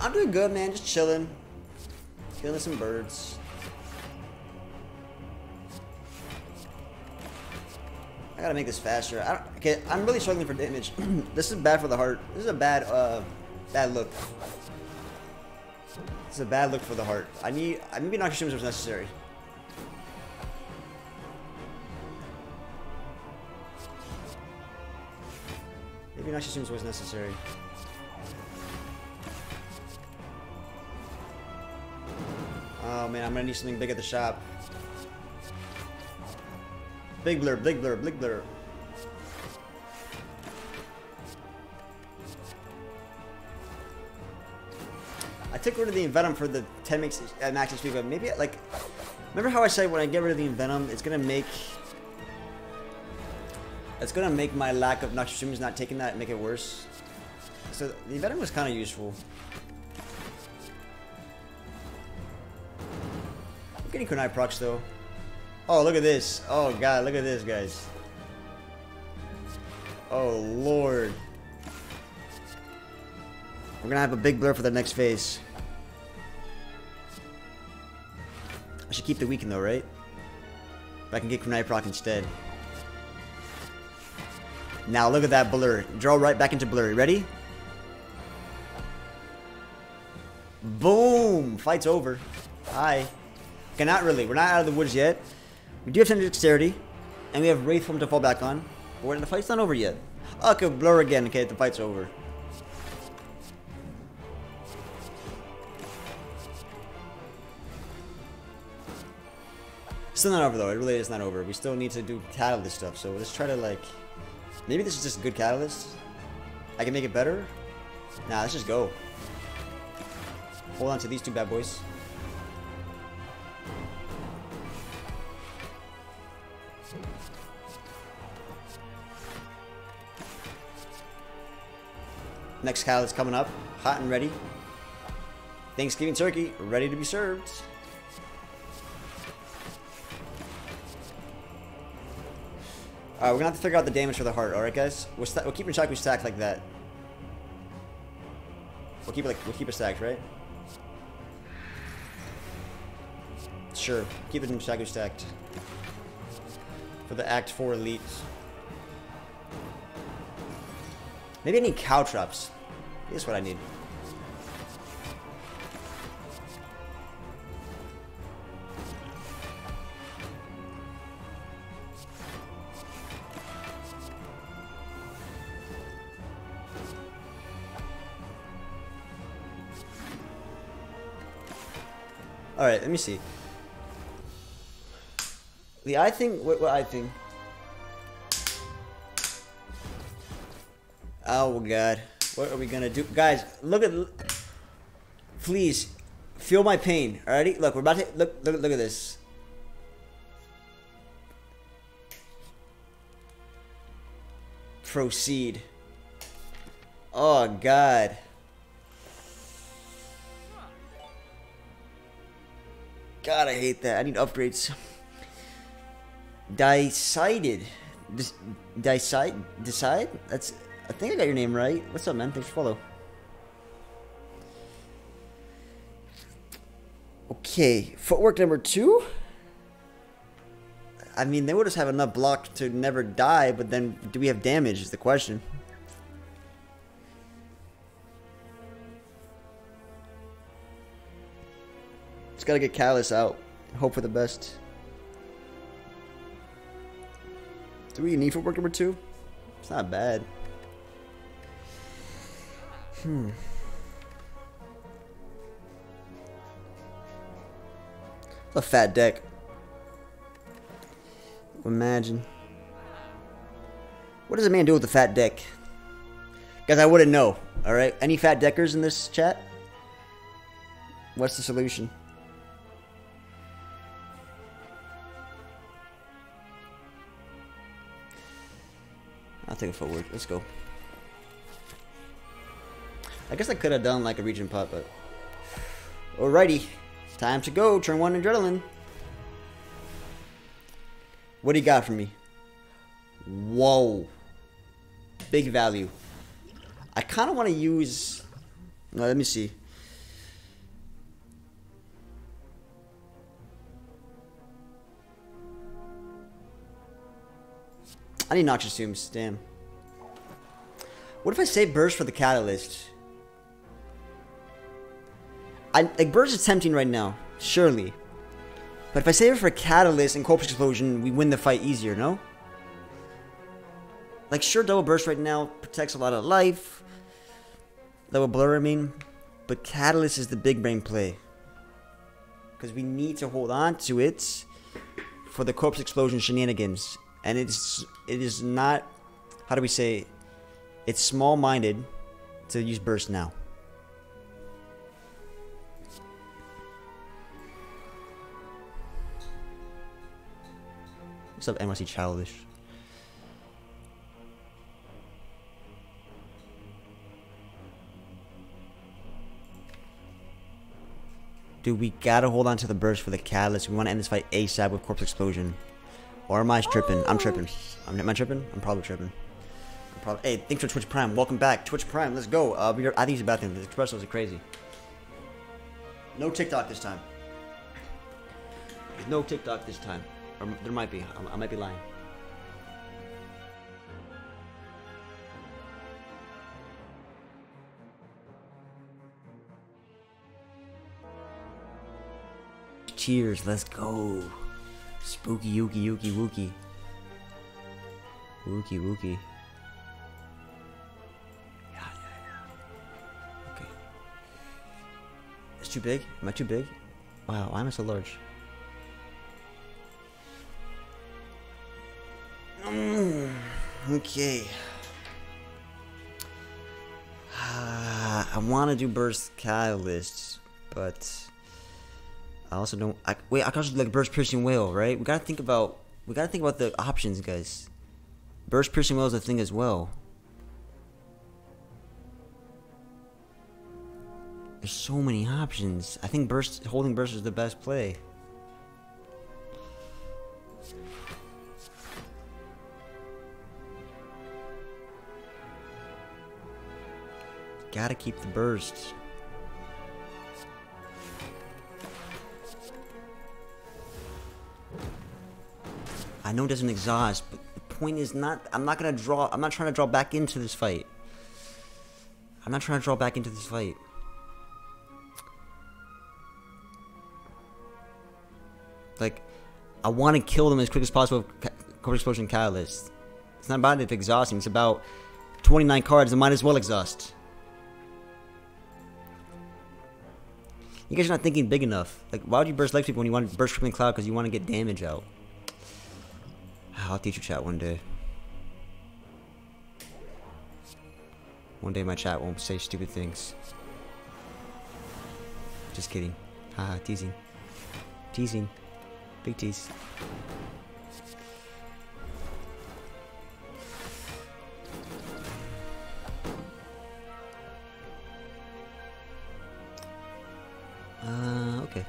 I'm doing good, man. Just chilling. Killing some birds. I gotta make this faster. I don't, okay, I'm really struggling for damage. This is bad for the heart. This is a bad, uh, bad look. It's a bad look for the heart. I need. I maybe not assume it was necessary. Maybe not assume it was necessary. Oh man, I'm gonna need something big at the shop. Big blur, big blur, big blur. I took rid of the Envenom for the ten max H P, but maybe, like, remember how I said when I get rid of the Envenom, it's gonna make, it's gonna make my lack of Noxtrem's not taking that and make it worse. So the Envenom was kind of useful. Getting Kunai procs though. Oh, look at this. Oh god, look at this, guys. Oh lord. We're gonna have a big blur for the next phase. I should keep the weaken though, right? But I can get Kunai proc instead. Now look at that blur. Draw right back into blur. Ready? Boom! Fight's over. Hi. Okay, not really. We're not out of the woods yet. We do have some dexterity, and we have Wraith Form to fall back on. But we're, the fight's not over yet. Oh, okay, blur again. Okay, the fight's over. Still not over though. It really is not over. We still need to do catalyst stuff. So let's try to like. Maybe this is just good catalyst. I can make it better. Nah, let's just go. Hold on to these two bad boys. Next catalyst coming up, hot and ready. Thanksgiving turkey, ready to be served. Alright, we're gonna have to figure out the damage for the heart, alright guys? We'll, we'll keep in track, we stack like that. We'll keep it, like, we'll keep it stacked, right? Sure. Keep it Shagu stacked. For the Act four Elite. Maybe I need Caltrops. Here's what I need. Alright, let me see. The I think, what, what I think. Oh god, what are we gonna do? Guys, look at, please, feel my pain, alrighty? Look, we're about to, look, look, look at this. Proceed. Oh god. God, I hate that. I need upgrades. Decided. Decide? Decide? That's... I think I got your name right. What's up, man? Thanks for follow. Okay. Footwork number two? I mean, they would just have enough block to never die, but then do we have damage is the question. Just gotta get Callus out. Hope for the best. Do we need footwork number two? It's not bad. Hmm. It's a fat deck. Imagine. What does a man do with a fat deck? Guys, I wouldn't know. Alright? Any fat deckers in this chat? What's the solution? I'll take it forward. Let's go. I guess I could have done like a region pot, but alrighty, time to go. Turn one adrenaline. What do you got for me? Whoa, big value. I kind of want to use. No, let me see. I need noxious tombs. Damn. What if I save burst for the catalyst? I, like, burst is tempting right now, surely. But if I save it for a catalyst and corpse explosion, we win the fight easier, no? Like, sure, double burst right now protects a lot of life. Double blur, I mean. But catalyst is the big brain play. Because we need to hold on to it for the corpse explosion shenanigans. And it's, it is not, how do we say, it's small-minded to use burst now. What's up, M R C Childish? Dude, we gotta hold on to the burst for the catalyst. We wanna end this fight ASAP with corpse explosion. Or am I tripping? Oh. I'm tripping. I'm, am I tripping? I'm probably tripping. I'm probably, hey, thanks for Twitch Prime. Welcome back. Twitch Prime, let's go. Uh, we are, I think it's a bad thing. The expressos are crazy. No TikTok this time. There's no TikTok this time. Or there might be. I might be lying. Cheers, let's go. Spooky, Yuki, Yuki, Wookie. Wookie, Wookie. Yeah, yeah, yeah. Okay. It's too big? Am I too big? Wow, why am I so large? Okay. Uh, I want to do burst catalysts, but I also don't. I, wait, I can also do like burst piercing whale, right? We gotta think about. We gotta think about the options, guys. Burst piercing whale is a thing as well. There's so many options. I think burst holding burst is the best play. Gotta keep the burst. I know it doesn't exhaust, but the point is not, I'm not going to draw, I'm not trying to draw back into this fight. I'm not trying to draw back into this fight. Like, I want to kill them as quick as possible with Corpse Explosion Catalyst. It's not about it exhausting, it's about twenty-nine cards, I might as well exhaust. You guys are not thinking big enough. Like, why would you burst Life Sweep when you want to burst Crippling Cloud because you want to get damage out? I'll teach you chat one day. One day my chat won't say stupid things. Just kidding. Haha, teasing. Teasing. Big tease. Uh, okay.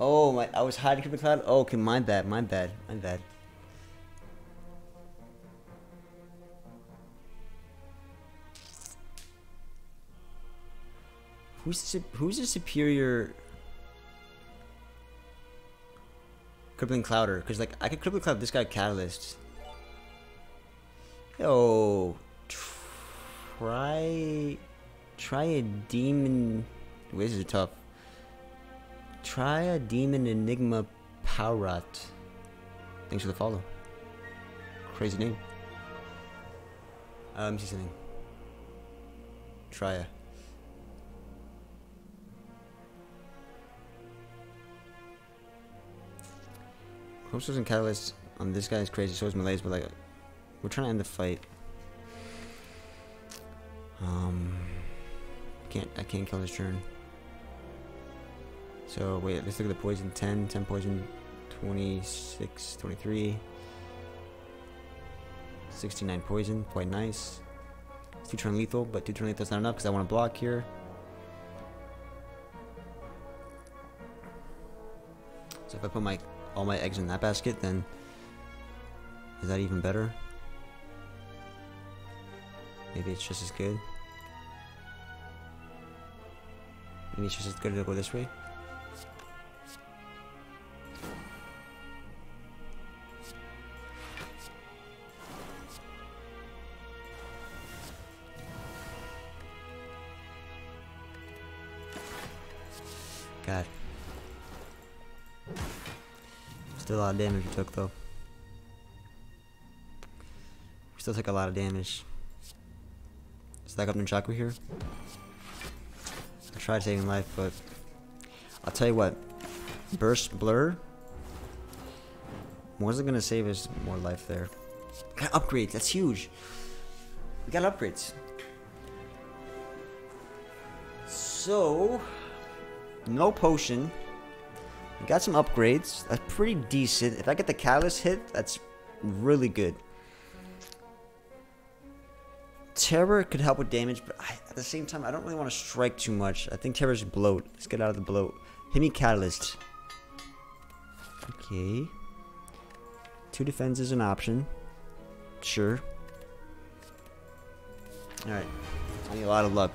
Oh, my, I was hiding Creeping Cloud? Oh, okay, my bad, my bad, my bad. Who's the, who's the superior Crippling Clouder? Because, like, I could Crippling Cloud this guy Catalyst. Yo, try, try a Demon... Wait, this is tough. Try a Demon Enigma Powrat. Thanks for the follow. Crazy name. Uh, let me see something. Try a... Corpse and Catalyst on this guy is crazy, so is Malaise, but like, we're trying to end the fight. Um, can't, I can't kill this turn. So, wait, let's look at the poison. ten, ten poison, twenty-six, twenty-three. sixty-nine poison, quite nice. It's two turn lethal, but two turn lethal is not enough because I want to block here. So if I put my all my eggs in that basket, then is that even better? Maybe it's just as good. Maybe it's just as good to go this way. God. Still a lot of damage we took though. We still took a lot of damage. Stack up Nunchaku here. I tried saving life, but I'll tell you what. Burst Blur wasn't gonna save us more life there. We got upgrades, that's huge. We got upgrades. So no potion. We got some upgrades. That's pretty decent. If I get the Catalyst hit, that's really good. Terror could help with damage, but I, at the same time, I don't really want to strike too much. I think Terror's bloat. Let's get out of the bloat. Hit me Catalyst. Okay. Two defense is an option. Sure. Alright. I need a lot of luck.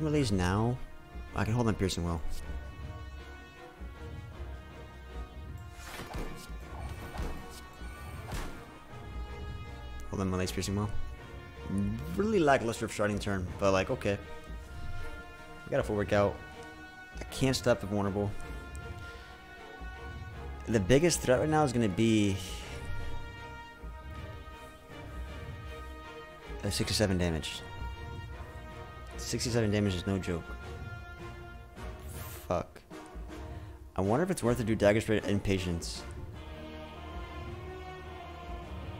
Malaise now. I can hold on Piercing Well. Hold on Malaise Piercing Well. Really lackluster starting turn, but like, okay. I got a full workout. I can't stop the vulnerable. The biggest threat right now is going to be a sixty-seven damage. sixty-seven damage is no joke. Fuck. I wonder if it's worth it to do Dagger Straight and Patience.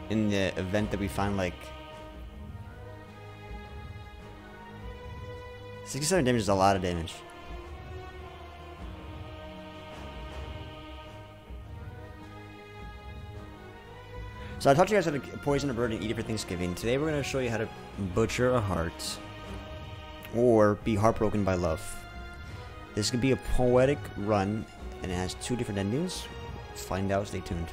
In the event that we find like... sixty-seven damage is a lot of damage. So I taught you guys how to poison a bird and eat it for Thanksgiving. Today we're going to show you how to butcher a heart or be heartbroken by love. This could be a poetic run and it has two different endings. Find out, stay tuned.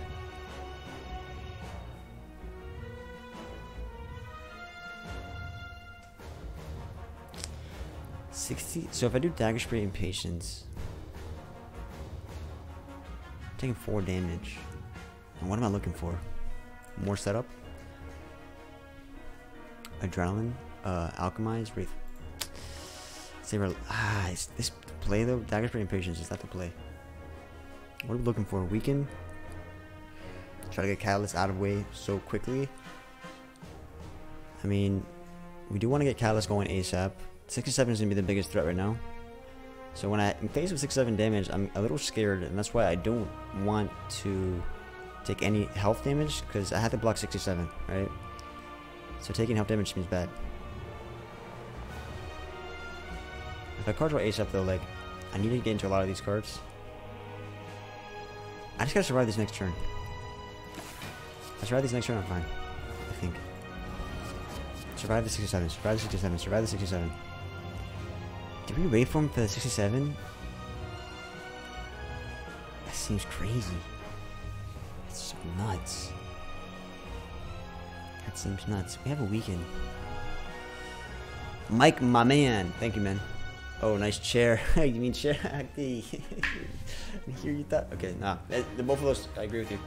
sixty, so if I do dagger spray and patience, I'm taking four damage. And what am I looking for? More setup? Adrenaline? Uh, alchemize? Wraith? Saber? Ah, is this the play though? Dagger spray and patience, is that the play? What are we looking for? Weaken? Try to get Catalyst out of way so quickly. I mean, we do want to get Catalyst going ASAP. six to seven is going to be the biggest threat right now. So when I, in face of six to seven damage, I'm a little scared, and that's why I don't want to take any health damage, because I have to block six to seven, right? So taking health damage seems bad. If I card draw ASAP though, like, I need to get into a lot of these cards. I just gotta survive this next turn. I survive this next turn, I'm fine. I think. Survive the sixty-seven, survive the sixty-seven, survive the sixty-seven. Did we wait for him for the sixty-seven? That seems crazy. That's so nuts. That seems nuts. We have a weekend. Mike, my man. Thank you, man. Oh, nice chair. You mean chair? I hear you thought. Okay, nah. The both of those, I agree with you.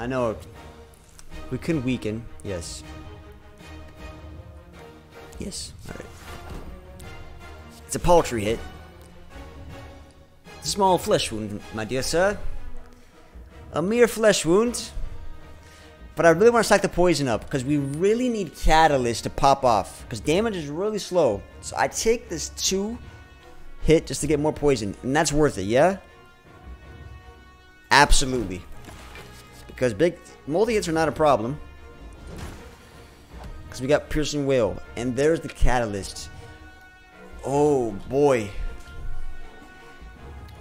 I know we couldn't weaken. Yes. Yes. All right. It's a paltry hit. It's a small flesh wound, my dear sir. A mere flesh wound. But I really want to stack the poison up, because we really need Catalyst to pop off, because damage is really slow. So I take this two hit just to get more poison, and that's worth it, yeah? Absolutely. Because big multi hits are not a problem, because we got Piercing Whale, and there's the Catalyst. Oh boy.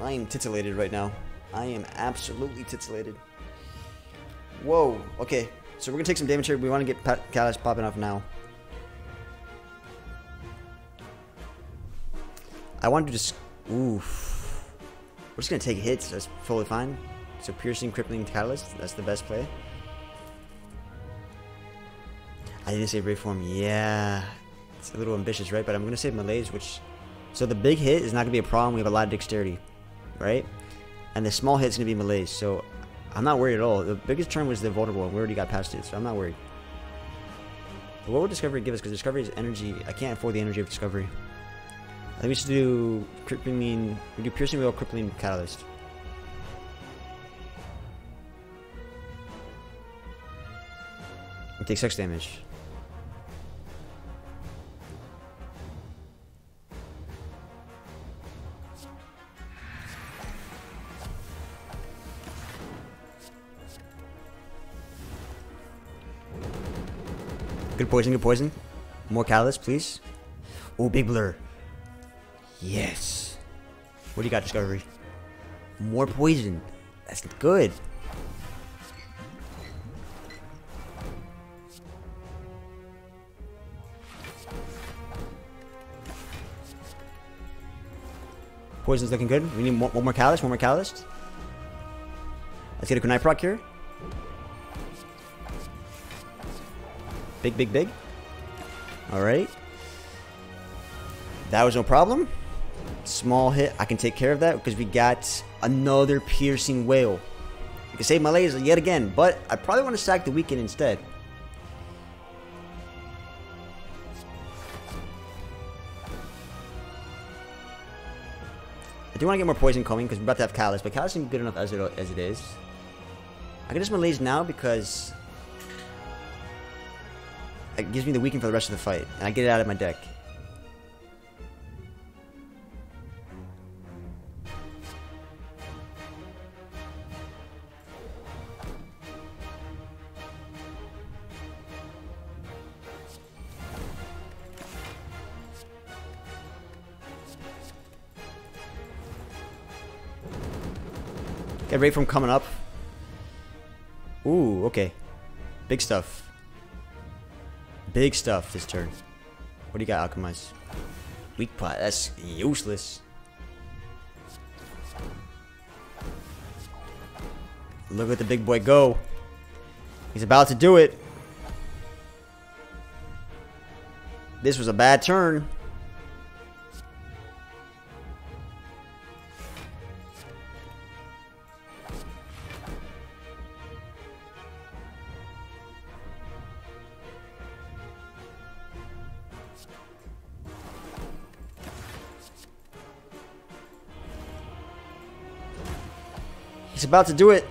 I am titillated right now. I am absolutely titillated. Whoa, okay, so we're gonna take some damage here. We want to get Catalyst popping off now. I want to just, oof. We're just gonna take hits, that's totally fine. So Piercing, Crippling, Catalyst, that's the best play. I didn't save Reform, yeah. It's a little ambitious, right? But I'm gonna save Malaise, which, so the big hit is not gonna be a problem. We have a lot of dexterity, right? And the small hit's gonna be Malaise, so I'm not worried at all. The biggest turn was the vulnerable one. We already got past it, so I'm not worried. But what will Discovery give us? Because Discovery is energy. I can't afford the energy of Discovery. I think we should do crippling. We do Piercing Wheel, Crippling, Catalyst. We take six damage. Good poison, good poison. More Catalyst, please. Oh, big blur. Yes. What do you got, Discovery? More poison. That's good. Poison's looking good. We need more, one more Catalyst, one more Catalyst. Let's get a Kunai proc here. Big, big, big. Alright. That was no problem. Small hit. I can take care of that because we got another Piercing Whale. We can save my laser yet again, but I probably want to sack the Weaken instead. I do want to get more poison coming because we're about to have Catalyst, but Catalyst isn't good enough as it, as it is. I can just Malaise now because it gives me the weaken for the rest of the fight, and I get it out of my deck. Get ready for him coming up. Ooh, okay. Big stuff. Big stuff this turn. What do you got, Alchemize? Weak pot. That's useless. Look at the big boy go. He's about to do it. This was a bad turn. He's about to do it.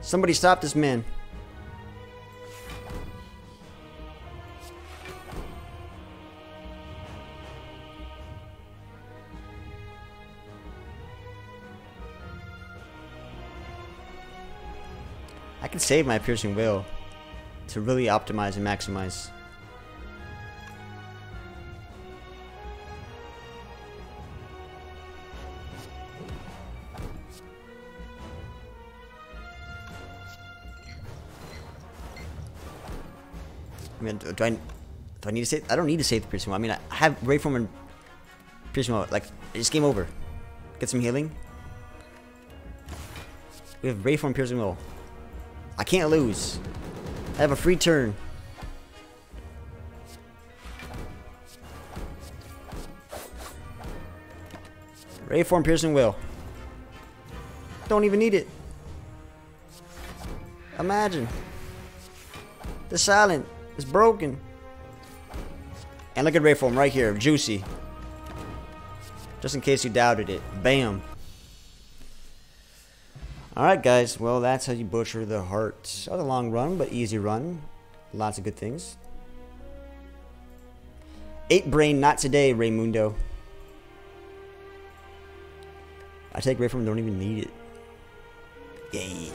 Somebody stop this man. I can save my piercing will to really optimize and maximize. I mean, do I do I need to save? I don't need to save the piercing will. I mean, I have Rayform and piercing will. Like, it's game over. Get some healing. We have Rayform, piercing will. I can't lose. I have a free turn. Rayform, piercing will. Don't even need it. Imagine. The Silent is broken. And look at Rayform right here. Juicy. Just in case you doubted it. Bam. Alright, guys. Well, that's how you butcher the heart. That was a long run, but easy run. Lots of good things. Eight brain, not today, Raymundo. I take Rayform, don't even need it. Yay.